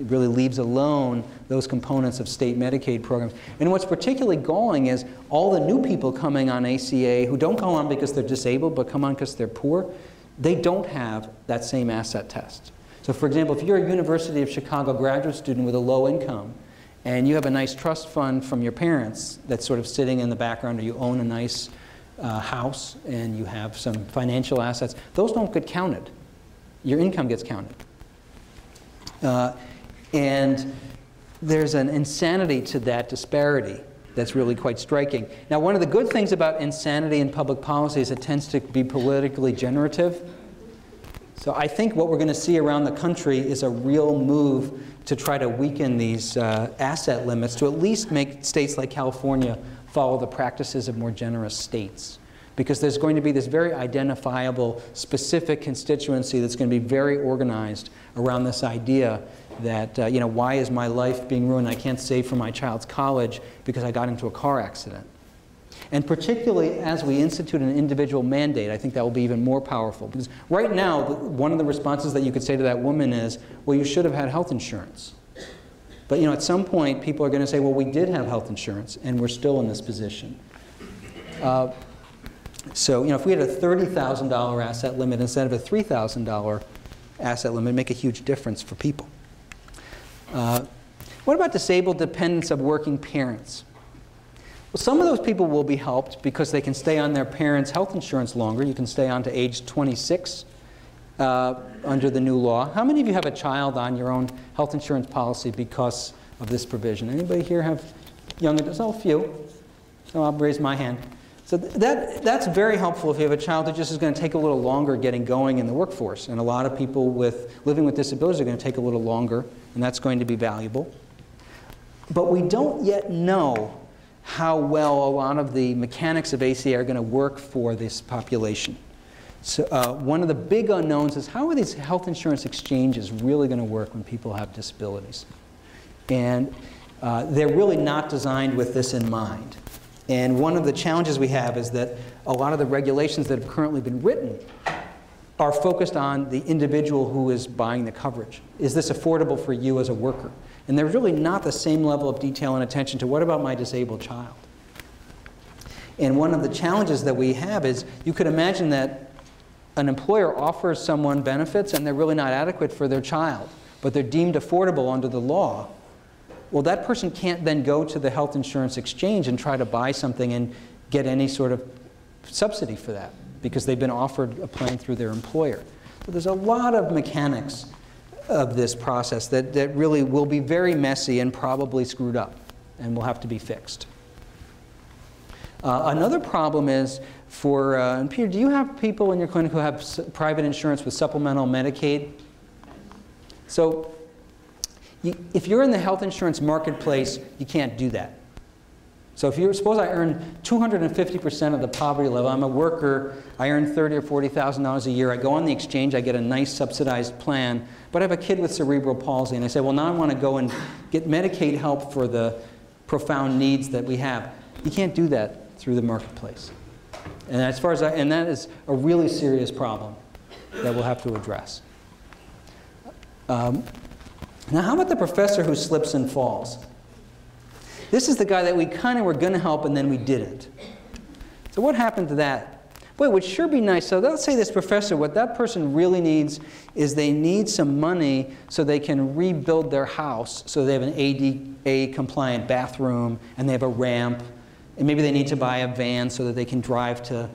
It really leaves alone those components of state Medicaid programs. And what's particularly galling is all the new people coming on A C A who don't go on because they're disabled but come on because they're poor, they don't have that same asset test. So for example, if you're a University of Chicago graduate student with a low income and you have a nice trust fund from your parents that's sort of sitting in the background, or you own a nice Uh, house and you have some financial assets, those don't get counted. Your income gets counted. Uh, and there's an insanity to that disparity that's really quite striking. Now, one of the good things about insanity in public policy is it tends to be politically generative. So I think what we're going to see around the country is a real move to try to weaken these uh, asset limits to at least make states like California follow the practices of more generous states, because there's going to be this very identifiable, specific constituency that's going to be very organized around this idea that, uh, you know, why is my life being ruined? I can't save for my child's college because I got into a car accident. And particularly as we institute an individual mandate, I think that will be even more powerful. Because right now, one of the responses that you could say to that woman is, well, you should have had health insurance. But you know, at some point, people are going to say, well, we did have health insurance, and we're still in this position. Uh, so you know, if we had a thirty thousand dollar asset limit instead of a three thousand dollar asset limit, it would make a huge difference for people. Uh, what about disabled dependents of working parents? Well, some of those people will be helped because they can stay on their parents' health insurance longer. You can stay on to age twenty-six. Uh, under the new law. How many of you have a child on your own health insurance policy because of this provision? Anybody here have young adults? Oh, a few. So I'll raise my hand. So th that, that's very helpful if you have a child that just is going to take a little longer getting going in the workforce. And a lot of people with living with disabilities are going to take a little longer, and that's going to be valuable. But we don't yet know how well a lot of the mechanics of A C A are going to work for this population. So uh, one of the big unknowns is how are these health insurance exchanges really going to work when people have disabilities? And uh, they're really not designed with this in mind. And one of the challenges we have is that a lot of the regulations that have currently been written are focused on the individual who is buying the coverage. Is this affordable for you as a worker? And there's really not the same level of detail and attention to what about my disabled child? And one of the challenges that we have is you could imagine that an employer offers someone benefits and they're really not adequate for their child, but they're deemed affordable under the law, well, that person can't then go to the health insurance exchange and try to buy something and get any sort of subsidy for that, because they've been offered a plan through their employer. So there's a lot of mechanics of this process that, that really will be very messy and probably screwed up and will have to be fixed. Uh, another problem is for, uh, and Peter, do you have people in your clinic who have s private insurance with supplemental Medicaid? So you, if you're in the health insurance marketplace, you can't do that. So if you suppose I earn two hundred fifty percent of the poverty level, I'm a worker, I earn thirty or forty thousand dollars a year, I go on the exchange, I get a nice subsidized plan, but I have a kid with cerebral palsy, and I say, well, now I want to go and get Medicaid help for the profound needs that we have. You can't do that through the marketplace. And as far as I, and that is a really serious problem that we'll have to address. Um, now how about the professor who slips and falls? This is the guy that we kind of were going to help and then we didn't. So what happened to that? Boy, it would sure be nice. So let's say this professor, what that person really needs is they need some money so they can rebuild their house, so they have an A D A compliant bathroom and they have a ramp. And maybe they need to buy a van so that they can drive to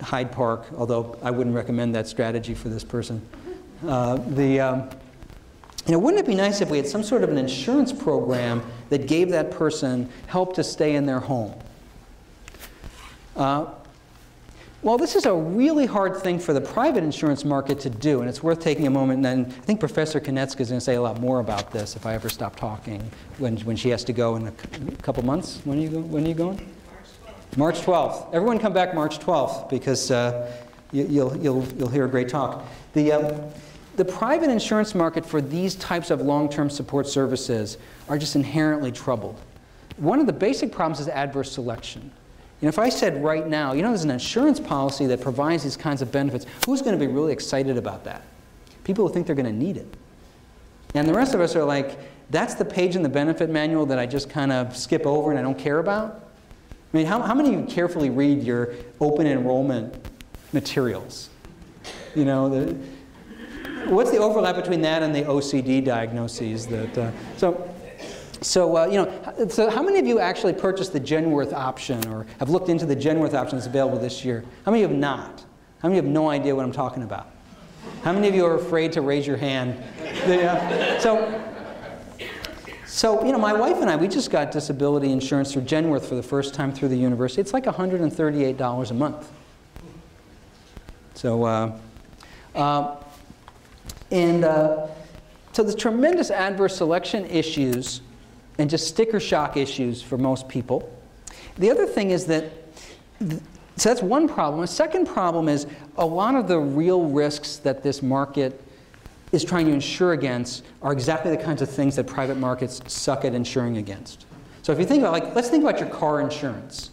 Hyde Park, although I wouldn't recommend that strategy for this person. Uh, the, um, you know, wouldn't it be nice if we had some sort of an insurance program that gave that person help to stay in their home? Uh, well, this is a really hard thing for the private insurance market to do, and it's worth taking a moment. And then I think Professor Konetska is going to say a lot more about this if I ever stop talking, when, when she has to go in a couple months. When are you, go, when are you going? March twelfth. March twelfth. Everyone come back March twelfth, because uh, you, you'll, you'll, you'll hear a great talk. The, um, The private insurance market for these types of long-term support services are just inherently troubled. One of the basic problems is adverse selection. And if I said right now, you know, there's an insurance policy that provides these kinds of benefits, who's going to be really excited about that? People who think they're going to need it. And the rest of us are like, that's the page in the benefit manual that I just kind of skip over and I don't care about? I mean, how, how many of you carefully read your open enrollment materials? You know, the, what's the overlap between that and the O C D diagnoses? That uh, so, so uh, you know, so how many of you actually purchased the Genworth option or have looked into the Genworth option that's available this year? How many of you have not? How many of you have no idea what I'm talking about? How many of you are afraid to raise your hand? the, uh, so, so you know, my wife and I, we just got disability insurance through Genworth for the first time through the university. It's like one hundred thirty-eight dollars a month. So. Uh, uh, And uh, so there's tremendous adverse selection issues and just sticker shock issues for most people. The other thing is that, th so that's one problem. A second problem is a lot of the real risks that this market is trying to insure against are exactly the kinds of things that private markets suck at insuring against. So if you think about, like, let's think about your car insurance.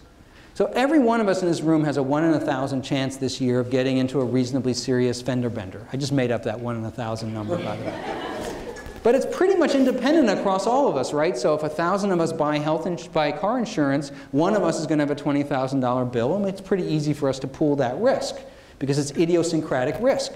So every one of us in this room has a one in a thousand chance this year of getting into a reasonably serious fender bender. I just made up that one in a thousand number, by the way. But it's pretty much independent across all of us, right? So if a thousand of us buy health ins buy car insurance, one of us is going to have a twenty thousand dollar bill, and it's pretty easy for us to pool that risk because it's idiosyncratic risk.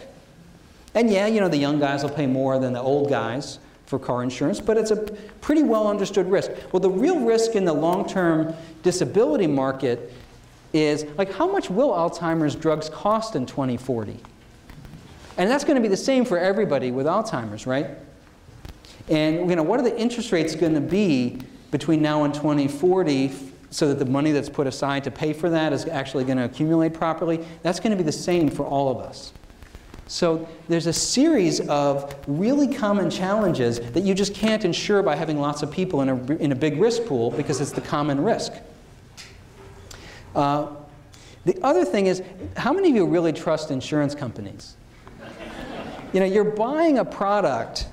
And yeah, you know, the young guys will pay more than the old guys for car insurance, but it's a pretty well understood risk. Well, the real risk in the long-term disability market is, like, how much will Alzheimer's drugs cost in twenty forty? And that's going to be the same for everybody with Alzheimer's, right? And, you know, what are the interest rates going to be between now and twenty forty so that the money that's put aside to pay for that is actually going to accumulate properly? That's going to be the same for all of us. So there's a series of really common challenges that you just can't insure by having lots of people in a, in a big risk pool, because it's the common risk. Uh, the other thing is, how many of you really trust insurance companies? You know, you're buying a product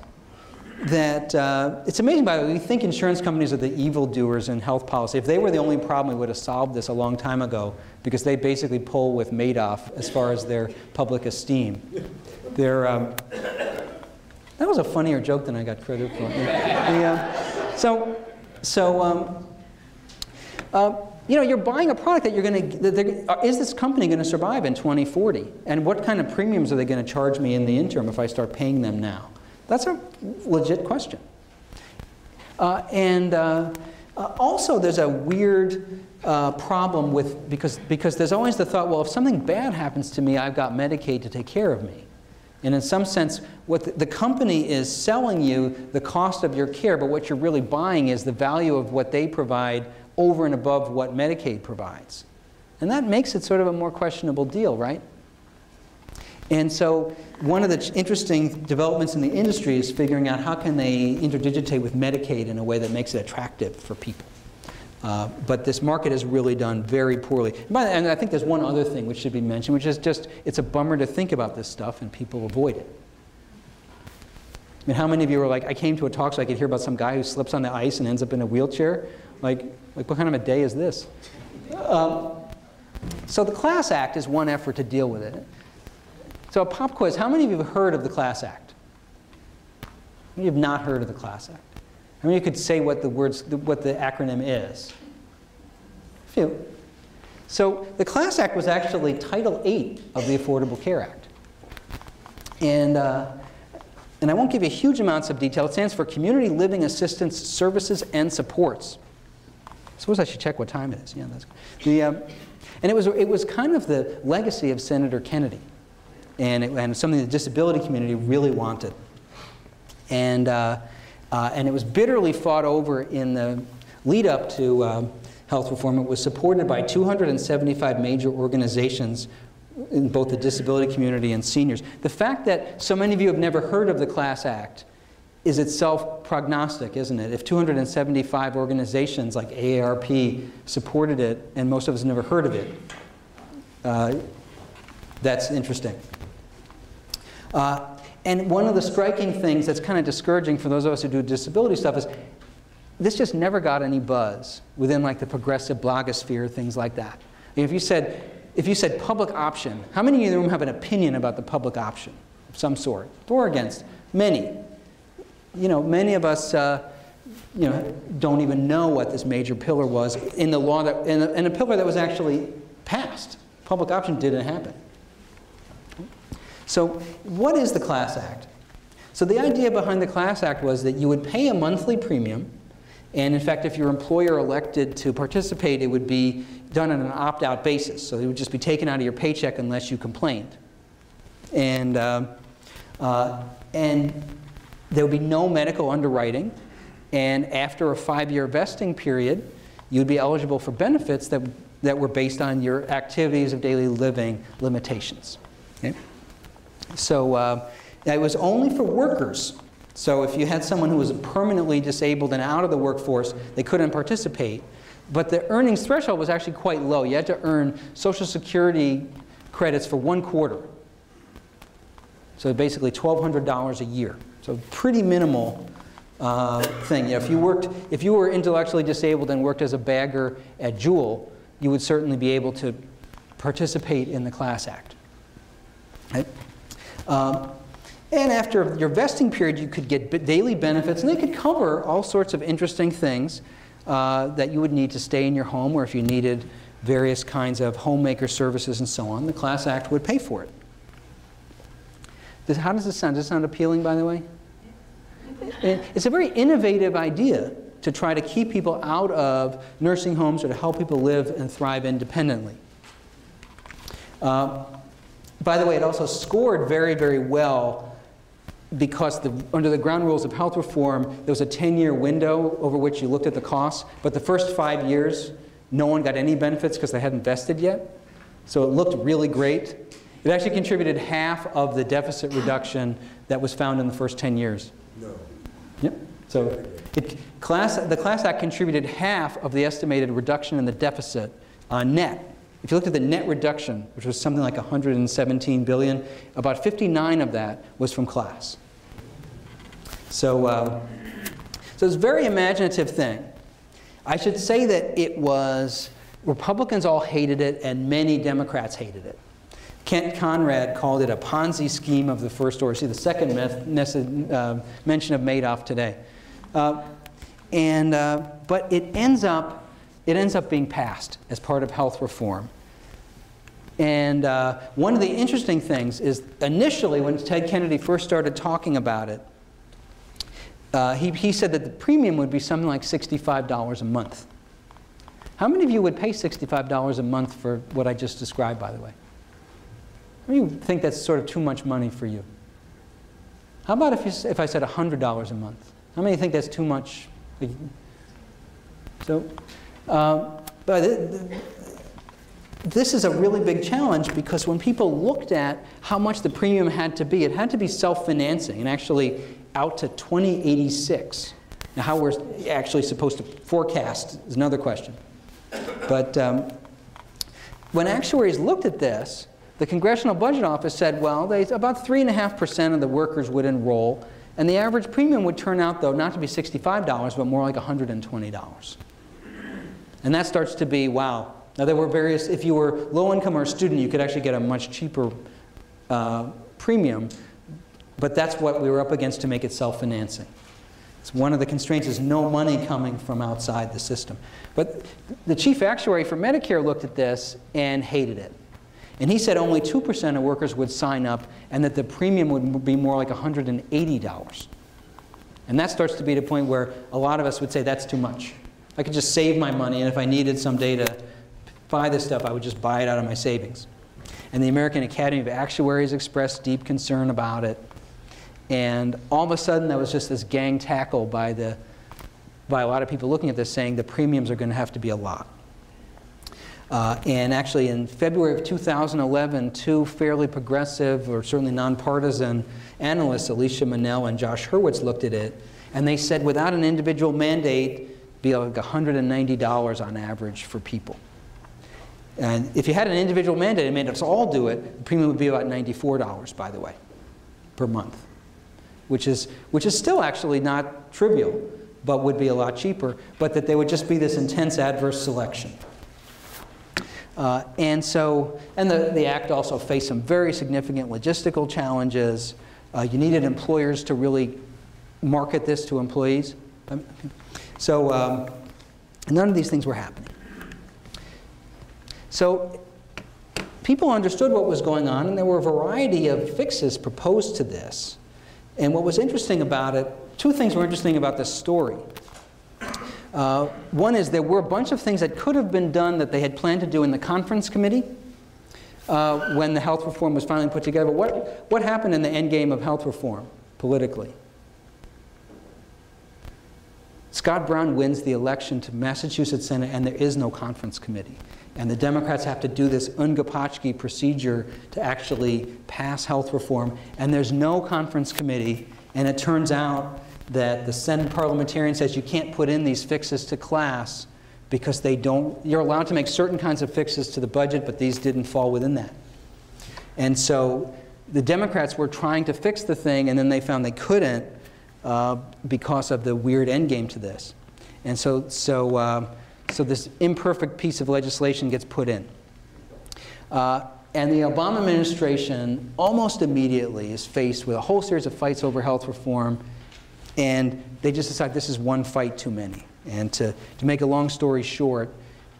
that, uh, it's amazing, by the way, we think insurance companies are the evildoers in health policy. If they were the only problem, we would have solved this a long time ago, because they basically pull with Madoff as far as their public esteem. They're, um, that was a funnier joke than I got credit for. The, uh, so, so um, uh, you know, you're buying a product that you're going to, is this company going to survive in twenty forty? And what kind of premiums are they going to charge me in the interim if I start paying them now? That's a legit question. Uh, and uh, uh, also, there's a weird uh, problem with, because, because there's always the thought, well, if something bad happens to me, I've got Medicaid to take care of me. And in some sense, what the, the company is selling you the cost of your care, but what you're really buying is the value of what they provide over and above what Medicaid provides. And that makes it sort of a more questionable deal, right? And so one of the interesting developments in the industry is figuring out how can they interdigitate with Medicaid in a way that makes it attractive for people. Uh, but this market has really done very poorly. And I think there's one other thing which should be mentioned, which is just it's a bummer to think about this stuff and people avoid it. I mean, how many of you were like, I came to a talk so I could hear about some guy who slips on the ice and ends up in a wheelchair? Like, like what kind of a day is this? Um, so the CLASS Act is one effort to deal with it. So a pop quiz, how many of you have heard of the CLASS Act? How many of you have not heard of the CLASS Act? I mean, you could say what the words, what the acronym is. A few. So the CLASS Act was actually Title eight of the Affordable Care Act. And, uh, and I won't give you huge amounts of detail. It stands for Community Living Assistance Services and Supports. I suppose I should check what time it is. Yeah, that's good. The, um, and it was, it was kind of the legacy of Senator Kennedy, and, it, and something the disability community really wanted. And. Uh, Uh, and it was bitterly fought over in the lead up to uh, health reform. It was supported by two hundred seventy-five major organizations in both the disability community and seniors. The fact that so many of you have never heard of the CLASS Act is itself prognostic, isn't it? If two hundred seventy-five organizations like A A R P supported it and most of us never heard of it, uh, that's interesting. Uh, And one of the striking things that's kind of discouraging for those of us who do disability stuff is this just never got any buzz within like the progressive blogosphere, things like that. And if you said, if you said public option, how many of you in the room have an opinion about the public option of some sort? For or against? Many. You know, many of us uh, you know, don't even know what this major pillar was in the law, that, in, a, in a pillar that was actually passed. Public option didn't happen. So what is the CLASS Act? So the idea behind the CLASS Act was that you would pay a monthly premium. And in fact, if your employer elected to participate, it would be done on an opt-out basis. So it would just be taken out of your paycheck unless you complained. And, uh, uh, and there would be no medical underwriting. And after a five-year vesting period, you'd be eligible for benefits that, that were based on your activities of daily living limitations. Okay? So uh, it was only for workers. So if you had someone who was permanently disabled and out of the workforce, they couldn't participate. But the earnings threshold was actually quite low. You had to earn Social Security credits for one quarter. So basically twelve hundred dollars a year. So pretty minimal uh, thing. You know, if you worked, if you were intellectually disabled and worked as a bagger at Juul, you would certainly be able to participate in the CLASS Act. Okay? Um, and after your vesting period, you could get daily benefits, and they could cover all sorts of interesting things uh, that you would need to stay in your home, or if you needed various kinds of homemaker services and so on, the CLASS Act would pay for it. This, how does this sound? Does it sound appealing, by the way? It's a very innovative idea to try to keep people out of nursing homes or to help people live and thrive independently. Uh, By the way, it also scored very, very well because the, under the ground rules of health reform, there was a ten-year window over which you looked at the costs. But the first five years, no one got any benefits because they hadn't vested yet. So it looked really great. It actually contributed half of the deficit reduction that was found in the first ten years. No. Yep. So it, class, the CLASS Act contributed half of the estimated reduction in the deficit on net. If you looked at the net reduction, which was something like one hundred seventeen billion dollars, about fifty-nine of that was from CLASS. So, uh, so it's a very imaginative thing. I should say that it was, Republicans all hated it, and many Democrats hated it. Kent Conrad called it a Ponzi scheme of the first order. See the second uh, mention of Madoff today. Uh, and, uh, but it ends up, it ends up being passed as part of health reform. And uh, one of the interesting things is initially when Ted Kennedy first started talking about it, uh, he, he said that the premium would be something like sixty-five dollars a month. How many of you would pay sixty-five dollars a month for what I just described, by the way? How many of you think that's sort of too much money for you? How about if, you, if I said one hundred dollars a month? How many think that's too much? So, uh, but it, this is a really big challenge because when people looked at how much the premium had to be, it had to be self-financing and actually out to twenty eighty-six. Now, how we're actually supposed to forecast is another question. But um, when actuaries looked at this, the Congressional Budget Office said, well, they, about three point five percent of the workers would enroll. And the average premium would turn out, though, not to be sixty-five dollars, but more like one hundred twenty dollars. And that starts to be, wow. Now, there were various, if you were low income or a student, you could actually get a much cheaper uh, premium. But that's what we were up against to make it self-financing. It's one of the constraints is no money coming from outside the system. But the chief actuary for Medicare looked at this and hated it. And he said only two percent of workers would sign up and that the premium would be more like one hundred eighty dollars. And that starts to be the point where a lot of us would say that's too much. I could just save my money, and if I needed someday to buy this stuff, I would just buy it out of my savings. And the American Academy of Actuaries expressed deep concern about it. And all of a sudden, there was just this gang tackle by, the, by a lot of people looking at this saying the premiums are going to have to be a lot. Uh, and actually, in February of two thousand eleven, two fairly progressive, or certainly nonpartisan, analysts, Alicia Manel and Josh Hurwitz, looked at it. And they said, without an individual mandate, it would be like one hundred ninety dollars on average for people. And if you had an individual mandate and made us all do it, the premium would be about ninety-four dollars, by the way, per month, which is, which is still actually not trivial, but would be a lot cheaper, but that there would just be this intense adverse selection. Uh, and so, and the, the act also faced some very significant logistical challenges. Uh, you needed employers to really market this to employees. So um, none of these things were happening. So people understood what was going on, and there were a variety of fixes proposed to this. And what was interesting about it, two things were interesting about this story. Uh, one is there were a bunch of things that could have been done that they had planned to do in the conference committee uh, when the health reform was finally put together. What, what happened in the end game of health reform politically? Scott Brown wins the election to Massachusetts Senate, and there is no conference committee. And the Democrats have to do this Ungapatsky procedure to actually pass health reform. And there's no conference committee. And it turns out that the Senate parliamentarian says you can't put in these fixes to class because they don't, you're allowed to make certain kinds of fixes to the budget, but these didn't fall within that. And so the Democrats were trying to fix the thing, and then they found they couldn't uh, because of the weird endgame to this. And so, so, uh, so this imperfect piece of legislation gets put in. Uh, And the Obama administration almost immediately is faced with a whole series of fights over health reform. And they just decide this is one fight too many. And to, to make a long story short,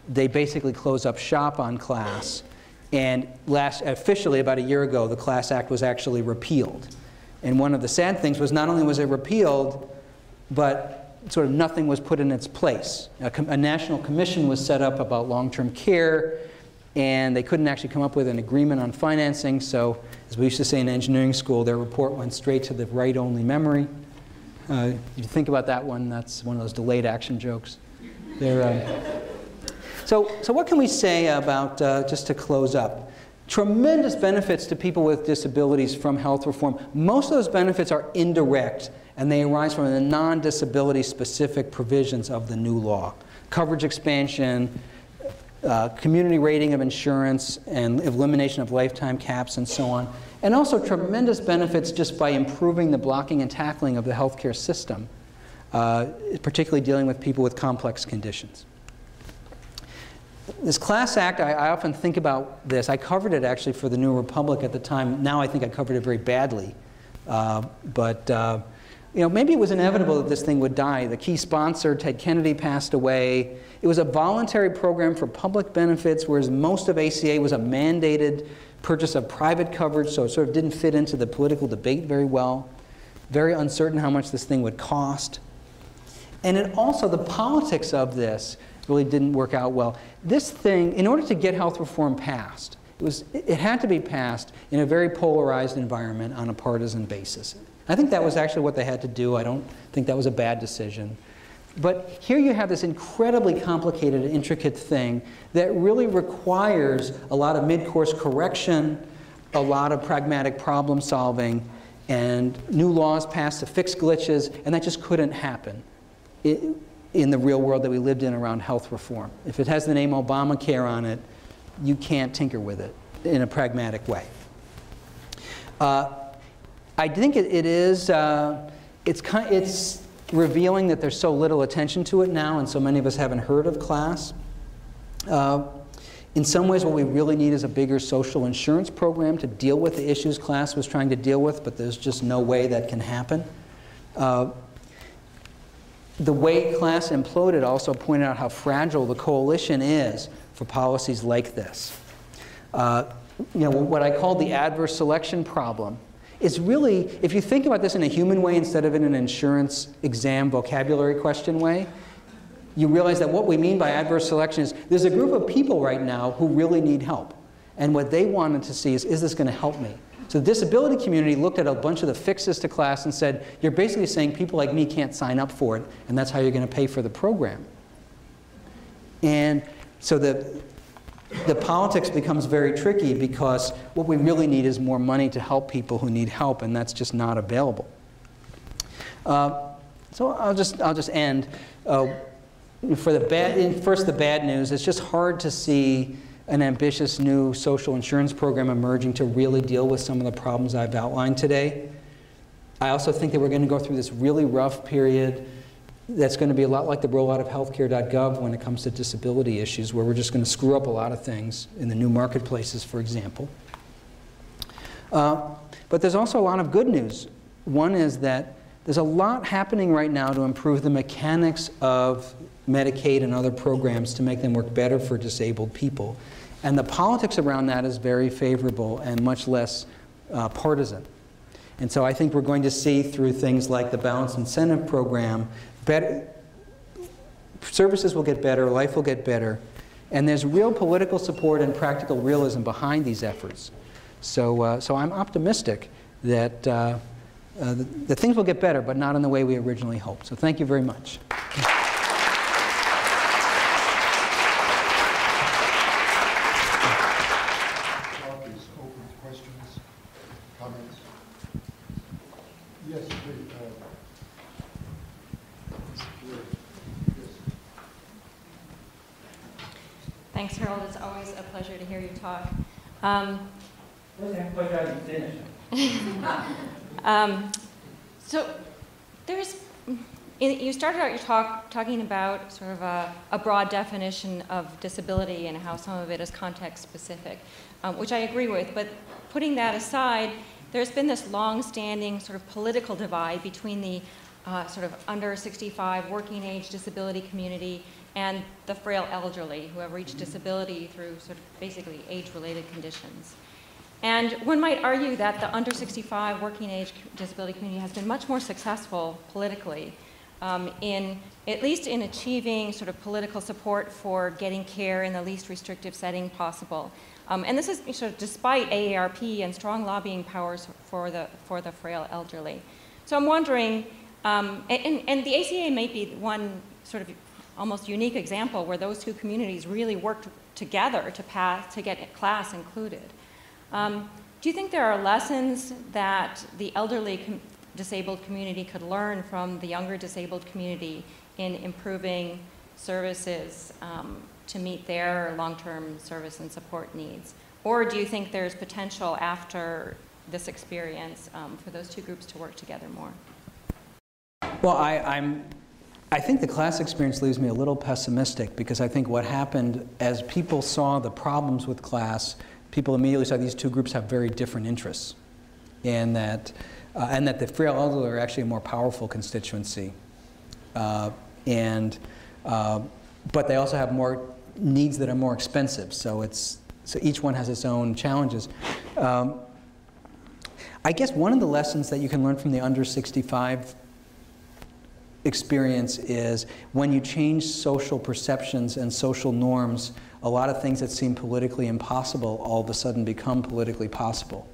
they basically close up shop on class. And last, officially, about a year ago, the Class Act was actually repealed. And one of the sad things was not only was it repealed, but sort of nothing was put in its place. A, a national commission was set up about long-term care. And they couldn't actually come up with an agreement on financing. So as we used to say in engineering school, their report went straight to the right-only memory. Uh, if you think about that one, that's one of those delayed action jokes. Uh, so, so what can we say about, uh, just to close up, tremendous benefits to people with disabilities from health reform. Most of those benefits are indirect, and they arise from the non-disability specific provisions of the new law. Coverage expansion, Uh, community rating of insurance, and elimination of lifetime caps, and so on. And also tremendous benefits just by improving the blocking and tackling of the healthcare system, uh, particularly dealing with people with complex conditions. This Class Act, I, I often think about this. I covered it actually for the New Republic at the time. Now I think I covered it very badly. Uh, but uh, you know, maybe it was inevitable that this thing would die. The key sponsor, Ted Kennedy, passed away. It was a voluntary program for public benefits, whereas most of A C A was a mandated purchase of private coverage, so it sort of didn't fit into the political debate very well. Very uncertain how much this thing would cost. And it also, the politics of this really didn't work out well. This thing, in order to get health reform passed, it, was, it had to be passed in a very polarized environment on a partisan basis. I think that was actually what they had to do. I don't think that was a bad decision. But here you have this incredibly complicated and intricate thing that really requires a lot of mid-course correction, a lot of pragmatic problem solving, and new laws passed to fix glitches, and that just couldn't happen in the real world that we lived in around health reform. If it has the name Obamacare on it, you can't tinker with it in a pragmatic way. Uh, I think it, it is, uh, it's, kind of, it's revealing that there's so little attention to it now, and so many of us haven't heard of class. Uh, in some ways, what we really need is a bigger social insurance program to deal with the issues class was trying to deal with, but there's just no way that can happen. Uh, the way class imploded also pointed out how fragile the coalition is for policies like this. Uh, you know, what I call the adverse selection problem is really, if you think about this in a human way instead of in an insurance exam vocabulary question way, you realize that what we mean by adverse selection is there's a group of people right now who really need help. And what they wanted to see is, is this going to help me? So the disability community looked at a bunch of the fixes to class and said, you're basically saying people like me can't sign up for it, and that's how you're going to pay for the program. And so the, the politics becomes very tricky because what we really need is more money to help people who need help, and that's just not available. Uh, so I'll just, I'll just end. Uh, for the bad, first, the bad news. It's just hard to see an ambitious new social insurance program emerging to really deal with some of the problems I've outlined today. I also think that we're going to go through this really rough period that's going to be a lot like the rollout of healthcare dot gov when it comes to disability issues, where we're just going to screw up a lot of things in the new marketplaces, for example. Uh, but there's also a lot of good news. One is that there's a lot happening right now to improve the mechanics of Medicaid and other programs to make them work better for disabled people. And the politics around that is very favorable and much less uh, partisan. And so I think we're going to see through things like the Balancing Incentive Program, better, services will get better, life will get better, and there's real political support and practical realism behind these efforts. So, uh, so I'm optimistic that uh, uh, the, the things will get better, but not in the way we originally hoped. So thank you very much. Thanks, Harold. It's always a pleasure to hear you talk. Um, um, so there's, you started out your talk talking about sort of a, a broad definition of disability and how some of it is context-specific, um, which I agree with. But putting that aside, there's been this long-standing sort of political divide between the uh, sort of under sixty-five working-age disability community and the frail elderly who have reached disability through sort of basically age-related conditions. And one might argue that the under sixty-five working-age disability community has been much more successful politically, um, in at least in achieving sort of political support for getting care in the least restrictive setting possible. Um, and this is sort of despite A A R P and strong lobbying powers for the for the frail elderly. So I'm wondering, um, and, and the A C A may be one sort of almost unique example where those two communities really worked together to pass, to get class included. Um, do you think there are lessons that the elderly com disabled community could learn from the younger disabled community in improving services um, to meet their long-term service and support needs? Or do you think there's potential after this experience um, for those two groups to work together more? Well, I, I'm I think the class experience leaves me a little pessimistic, because I think what happened as people saw the problems with class, people immediately saw these two groups have very different interests, and that uh, and that the frail elderly are actually a more powerful constituency. Uh, and, uh, but they also have more needs that are more expensive. So, it's, so each one has its own challenges. Um, I guess one of the lessons that you can learn from the under sixty-five experience is when you change social perceptions and social norms, a lot of things that seem politically impossible all of a sudden become politically possible.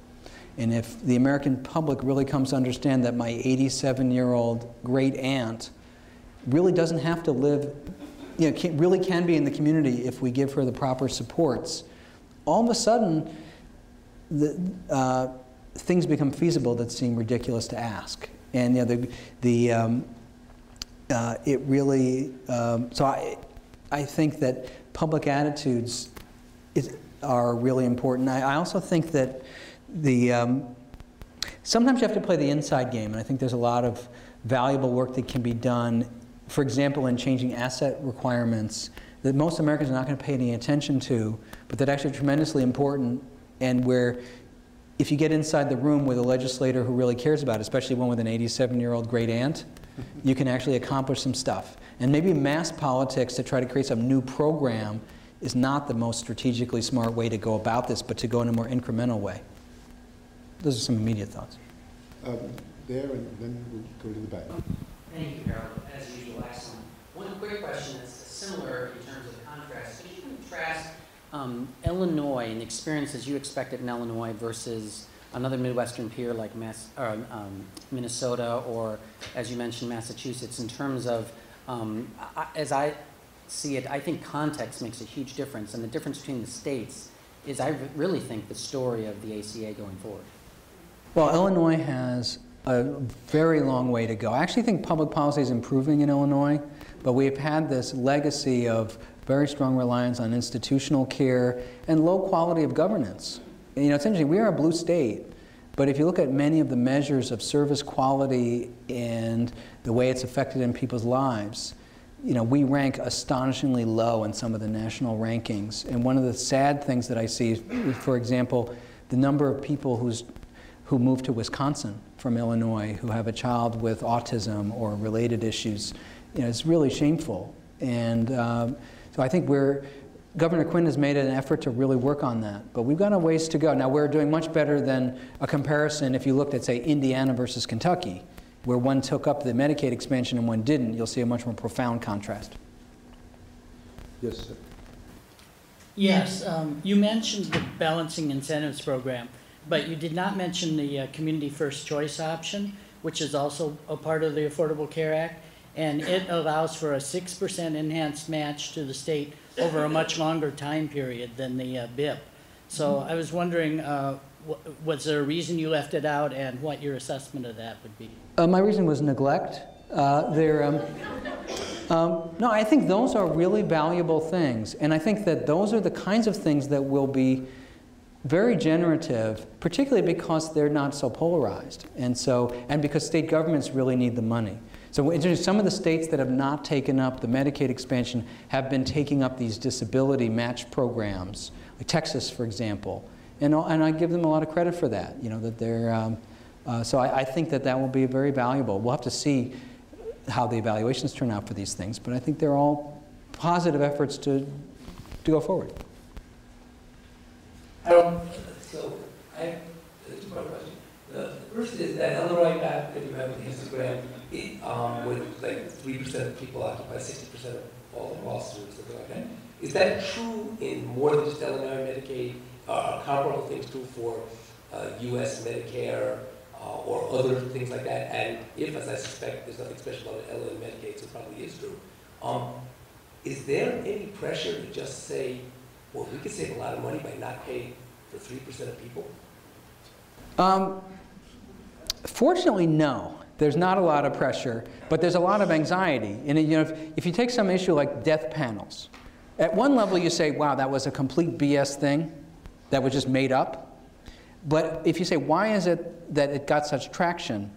And if the American public really comes to understand that my eighty-seven-year-old great aunt really doesn't have to live, you know, can, really can be in the community if we give her the proper supports, all of a sudden the, uh, things become feasible that seem ridiculous to ask. And you know, the, the, um, uh, it really, um, so I, I think that public attitudes is, are really important. I, I also think that the, um, sometimes you have to play the inside game, and I think there's a lot of valuable work that can be done, for example, in changing asset requirements that most Americans are not going to pay any attention to, but that actually are tremendously important, and where if you get inside the room with a legislator who really cares about it, especially one with an eighty-seven-year-old great aunt, you can actually accomplish some stuff. And maybe mass politics to try to create some new program is not the most strategically smart way to go about this, but to go in a more incremental way. Those are some immediate thoughts. Um, there, and then we'll go to the back. Thank you, Harold. As usual, excellent. One quick question that's similar in terms of contrast. Could you contrast um, Illinois and the experiences you expected in Illinois versus another Midwestern peer like Mass, or, um, Minnesota, or, as you mentioned, Massachusetts, in terms of, um, I, as I see it, I think context makes a huge difference. And the difference between the states is, I really think, the story of the A C A going forward. Well, Illinois has a very long way to go. I actually think public policy is improving in Illinois, but we've had this legacy of very strong reliance on institutional care and low quality of governance. You know, it's interesting, we are a blue state, but if you look at many of the measures of service quality and the way it's affected in people's lives, you know, we rank astonishingly low in some of the national rankings. And one of the sad things that I see is, for example, the number of people who's, who move to Wisconsin from Illinois who have a child with autism or related issues. You know, it's really shameful. And um, so I think we're, Governor Quinn has made an effort to really work on that, but we've got a ways to go. Now, we're doing much better than a comparison if you looked at, say, Indiana versus Kentucky, where one took up the Medicaid expansion and one didn't. You'll see a much more profound contrast. Yes, sir. Yes, um, you mentioned the Balancing Incentives Program, but you did not mention the uh, Community First Choice option, which is also a part of the Affordable Care Act, and it allows for a six percent enhanced match to the state over a much longer time period than the uh, B I P. So I was wondering, uh, was there a reason you left it out, and what your assessment of that would be? Uh, my reason was neglect. Uh, there, um, um, no, I think those are really valuable things, and I think that those are the kinds of things that will be very generative, particularly because they're not so polarized, and so and because state governments really need the money. So some of the states that have not taken up the Medicaid expansion have been taking up these disability match programs, like Texas, for example. And, and I give them a lot of credit for that. You know, that they're, um, uh, so I, I think that that will be very valuable. We'll have to see how the evaluations turn out for these things, but I think they're all positive efforts to, to go forward. Um, so I, that's my question. The first is that Illinois map that you have in the histogram, it, um, with like three percent of people occupy sixty percent of all the rosters and something like that. Is that true in more than just Illinois Medicaid? Are comparable things true for uh, U S Medicare uh, or other things like that? And if, as I suspect, there's nothing special about Illinois Medicaid, so it probably is true. Um, is there any pressure to just say, well, we could save a lot of money by not paying for three percent of people? Um, fortunately, no. There's not a lot of pressure, but there's a lot of anxiety. And you know, if, if you take some issue like death panels, at one level you say, wow, that was a complete B S thing that was just made up. But if you say, why is it that it got such traction?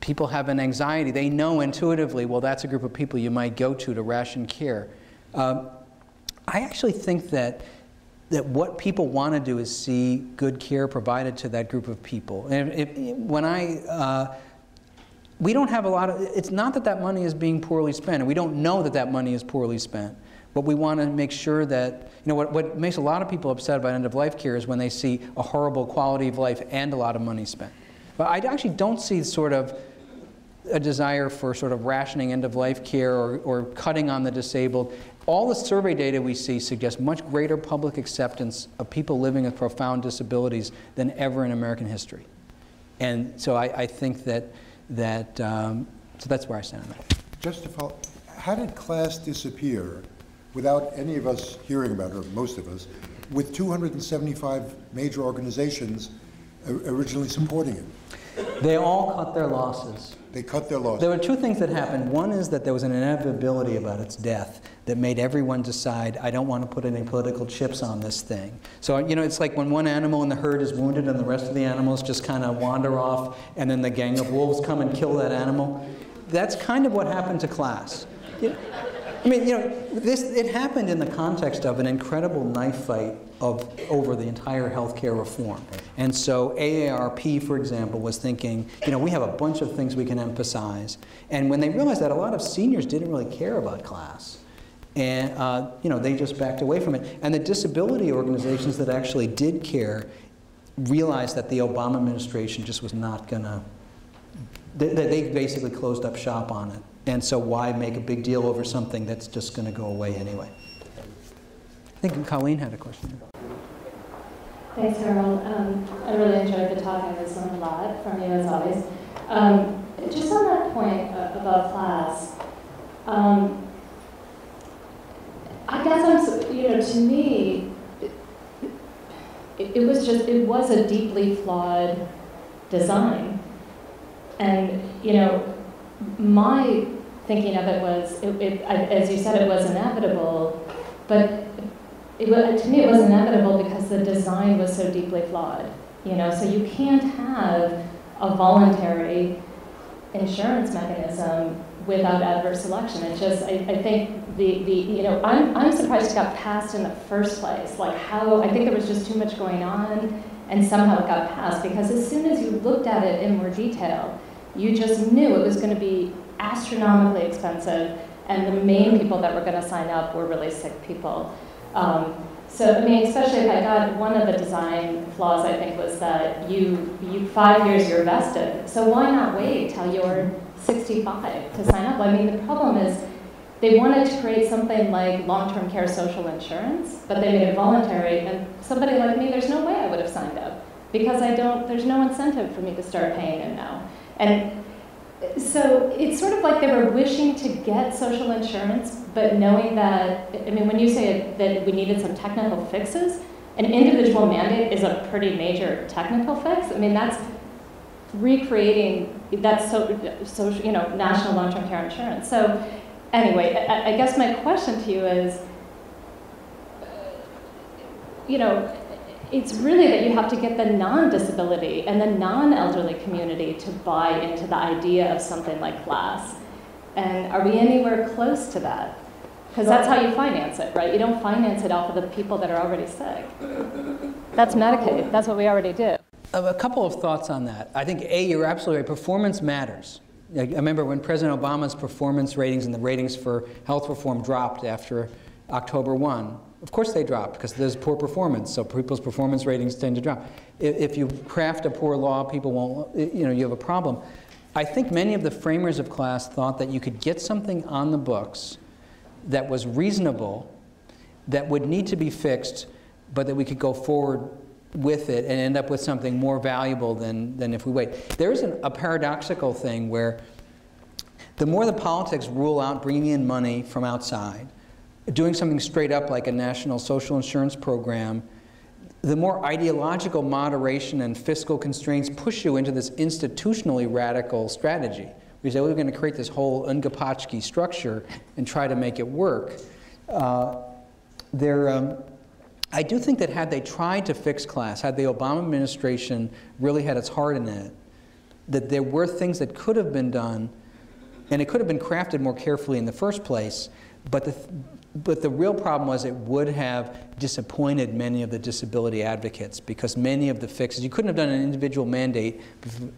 People have an anxiety. They know intuitively, well, that's a group of people you might go to to ration care. Um, I actually think that that what people want to do is see good care provided to that group of people. And if, if, when I, uh, we don't have a lot of, it's not that that money is being poorly spent, and we don't know that that money is poorly spent, but we want to make sure that, you know, what, what makes a lot of people upset about end-of-life care is when they see a horrible quality of life and a lot of money spent. But I actually don't see sort of a desire for sort of rationing end-of-life care or, or cutting on the disabled. All the survey data we see suggests much greater public acceptance of people living with profound disabilities than ever in American history. And so I, I think that, that um, so that's where I stand on that. Just to follow, how did class disappear without any of us hearing about it, or most of us, with two hundred seventy-five major organizations originally supporting it? They all cut their losses. They cut their losses. There were two things that happened. One is that there was an inevitability about its death that made everyone decide, I don't want to put any political chips on this thing. So, you know, it's like when one animal in the herd is wounded and the rest of the animals just kind of wander off, and then the gang of wolves come and kill that animal. That's kind of what happened to class. You know, I mean, you know, this, it happened in the context of an incredible knife fight of, over the entire healthcare reform. And so A A R P, for example, was thinking, you know, we have a bunch of things we can emphasize. And when they realized that, a lot of seniors didn't really care about class. And, uh, you know, they just backed away from it. And the disability organizations that actually did care realized that the Obama administration just was not going to, they, they basically closed up shop on it. And so why make a big deal over something that's just going to go away anyway? I think Colleen had a question. Thanks, Harold. Um, I really enjoyed the talk. I listened a lot from you, as always. Um, just on that point uh, about class, um, I guess I'm, so, you know, to me, it, it was just, it was a deeply flawed design. And, you know, my thinking of it was, it, it, I, as you said, it was inevitable, but It, to me, it was inevitable because the design was so deeply flawed. You know, so you can't have a voluntary insurance mechanism without adverse selection. It's just, I, I think the, the you know, I'm I'm surprised it got passed in the first place. Like how I think there was just too much going on, and somehow it got passed because as soon as you looked at it in more detail, you just knew it was going to be astronomically expensive, and the main people that were going to sign up were really sick people. Um, so, I mean, especially if I got one of the design flaws, I think, was that you, you five years you're vested. So why not wait till you're sixty-five to sign up? I mean, the problem is they wanted to create something like long-term care social insurance, but they made it voluntary. And somebody like me, there's no way I would have signed up because I don't, there's no incentive for me to start paying it now. And so it's sort of like they were wishing to get social insurance, but knowing that, I mean, when you say that we needed some technical fixes, an individual mandate is a pretty major technical fix. I mean, that's recreating, that's so, so you know, national long-term care insurance. So anyway, I, I guess my question to you is, you know, it's really that you have to get the non-disability and the non-elderly community to buy into the idea of something like class. And are we anywhere close to that? Because that's how you finance it, right? You don't finance it off of the people that are already sick. That's Medicaid. That's what we already do. A couple of thoughts on that. I think, A, you're absolutely right. Performance matters. I remember when President Obama's performance ratings and the ratings for health reform dropped after October first. Of course they dropped, because there's poor performance, so people's performance ratings tend to drop. If you craft a poor law, people won't, you know, you have a problem. I think many of the framers of class thought that you could get something on the books that was reasonable, that would need to be fixed, but that we could go forward with it and end up with something more valuable than, than if we wait. There is an, a paradoxical thing where the more the politics rule out bringing in money from outside, doing something straight up like a national social insurance program, the more ideological moderation and fiscal constraints push you into this institutionally radical strategy. We say, we're going to create this whole Ungapatsky structure and try to make it work. Uh, there, um, I do think that had they tried to fix class, had the Obama administration really had its heart in it, that there were things that could have been done, and it could have been crafted more carefully in the first place, But the, but the real problem was it would have disappointed many of the disability advocates, because many of the fixes, you couldn't have done an individual mandate,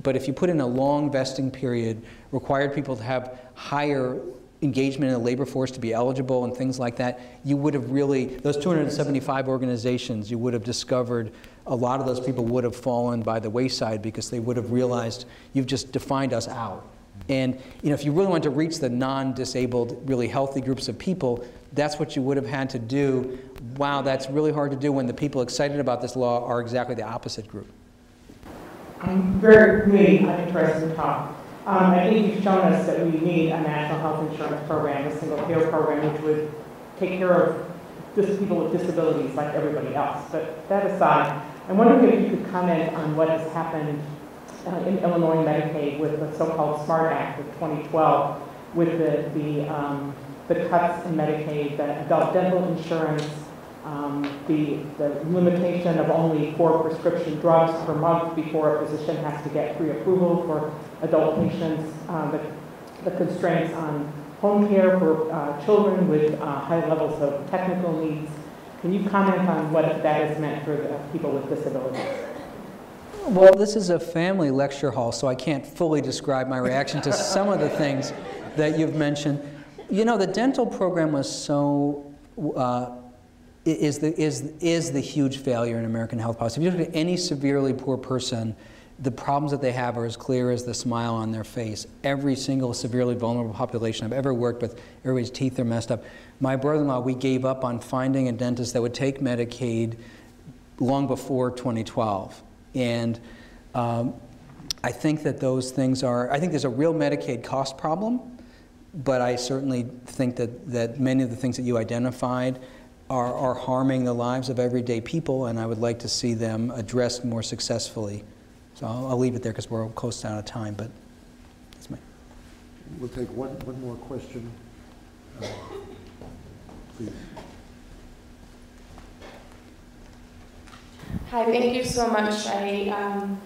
but if you put in a long vesting period, required people to have higher engagement in the labor force to be eligible and things like that, you would have really, those two hundred seventy-five organizations, you would have discovered a lot of those people would have fallen by the wayside because they would have realized you've just defined us out. And you know, if you really want to reach the non-disabled, really healthy groups of people, that's what you would have had to do. Wow, that's really hard to do when the people excited about this law are exactly the opposite group. I'm very, really uninterested in talk. Um, I think you've shown us that we need a national health insurance program, a single payer program, which would take care of just people with disabilities like everybody else. But that aside, I'm wondering if you could comment on what has happened uh, in Illinois Medicaid with the so-called SMART Act of twenty twelve, with the, the, um, the cuts in Medicaid, the adult dental insurance, um, the, the limitation of only four prescription drugs per month before a physician has to get pre-approval for adult patients, um, the, the constraints on home care for uh, children with uh, high levels of technical needs. Can you comment on what that has meant for the people with disabilities? Well, this is a family lecture hall, so I can't fully describe my reaction to some of the things that you've mentioned. You know, the dental program was so, uh, is, the, is, is the huge failure in American health policy. If you look at any severely poor person, the problems that they have are as clear as the smile on their face. Every single severely vulnerable population I've ever worked with, everybody's teeth are messed up. My brother-in-law, we gave up on finding a dentist that would take Medicaid long before twenty twelve. And um, I think that those things are, I think there's a real Medicaid cost problem, but I certainly think that, that many of the things that you identified are, are harming the lives of everyday people, and I would like to see them addressed more successfully. So I'll, I'll leave it there because we're close down to time, but that's my. We'll take one, one more question, uh, please. Hi, thank you so much. I, um,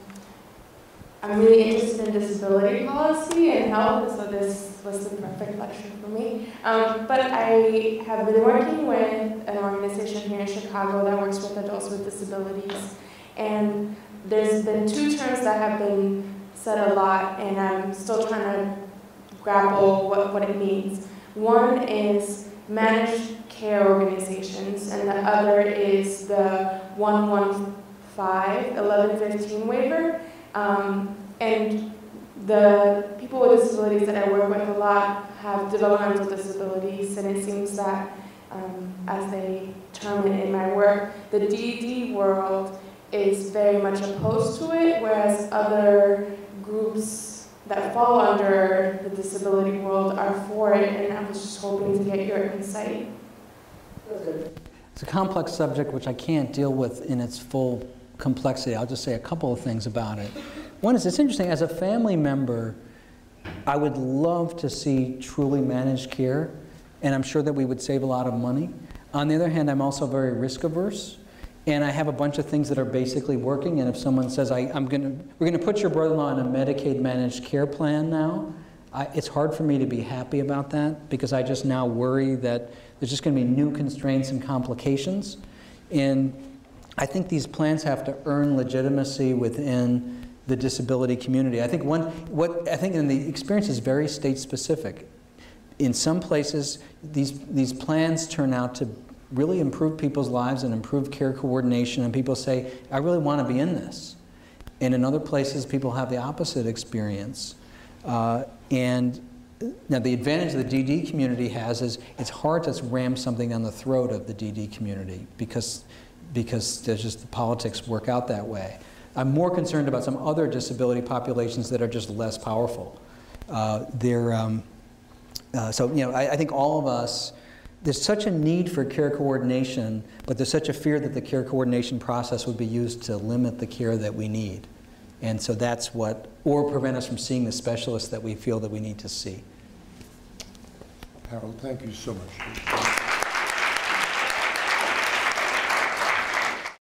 I'm really interested in disability policy and health, so this was the perfect lecture for me. Um, but I have been working with an organization here in Chicago that works with adults with disabilities, and there's been two terms that have been said a lot, and I'm still trying to grapple what, what it means. One is managed care organizations, and the other is the one fifteen, eleven fifteen waiver. Um, and the people with disabilities that I work with a lot have developmental disabilities, and it seems that, um, as they term it in my work, the D D world is very much opposed to it, whereas other groups that fall under the disability world are for it, and I was just hoping to get your insight. It's a complex subject which I can't deal with in its full complexity. I'll just say a couple of things about it. One is, it's interesting, as a family member, I would love to see truly managed care, and I'm sure that we would save a lot of money. On the other hand, I'm also very risk averse, and I have a bunch of things that are basically working, and if someone says, I, I'm gonna, we're gonna put your brother-in-law in a Medicaid managed care plan now, I, it's hard for me to be happy about that, because I just now worry that there's just gonna be new constraints and complications. And I think these plans have to earn legitimacy within the disability community. I think one, what I think in the experience is very state specific. In some places, these, these plans turn out to really improve people's lives and improve care coordination, and people say, I really want to be in this. And in other places, people have the opposite experience. Uh, and now the advantage the D D community has is it's hard to ram something down the throat of the D D community, because, because there's just the politics work out that way. I'm more concerned about some other disability populations that are just less powerful. Uh, they're, um, uh, so you know, I, I think all of us, there's such a need for care coordination, but there's such a fear that the care coordination process would be used to limit the care that we need. And so that's what, or prevent us from seeing the specialists that we feel that we need to see. Harold, thank you so much.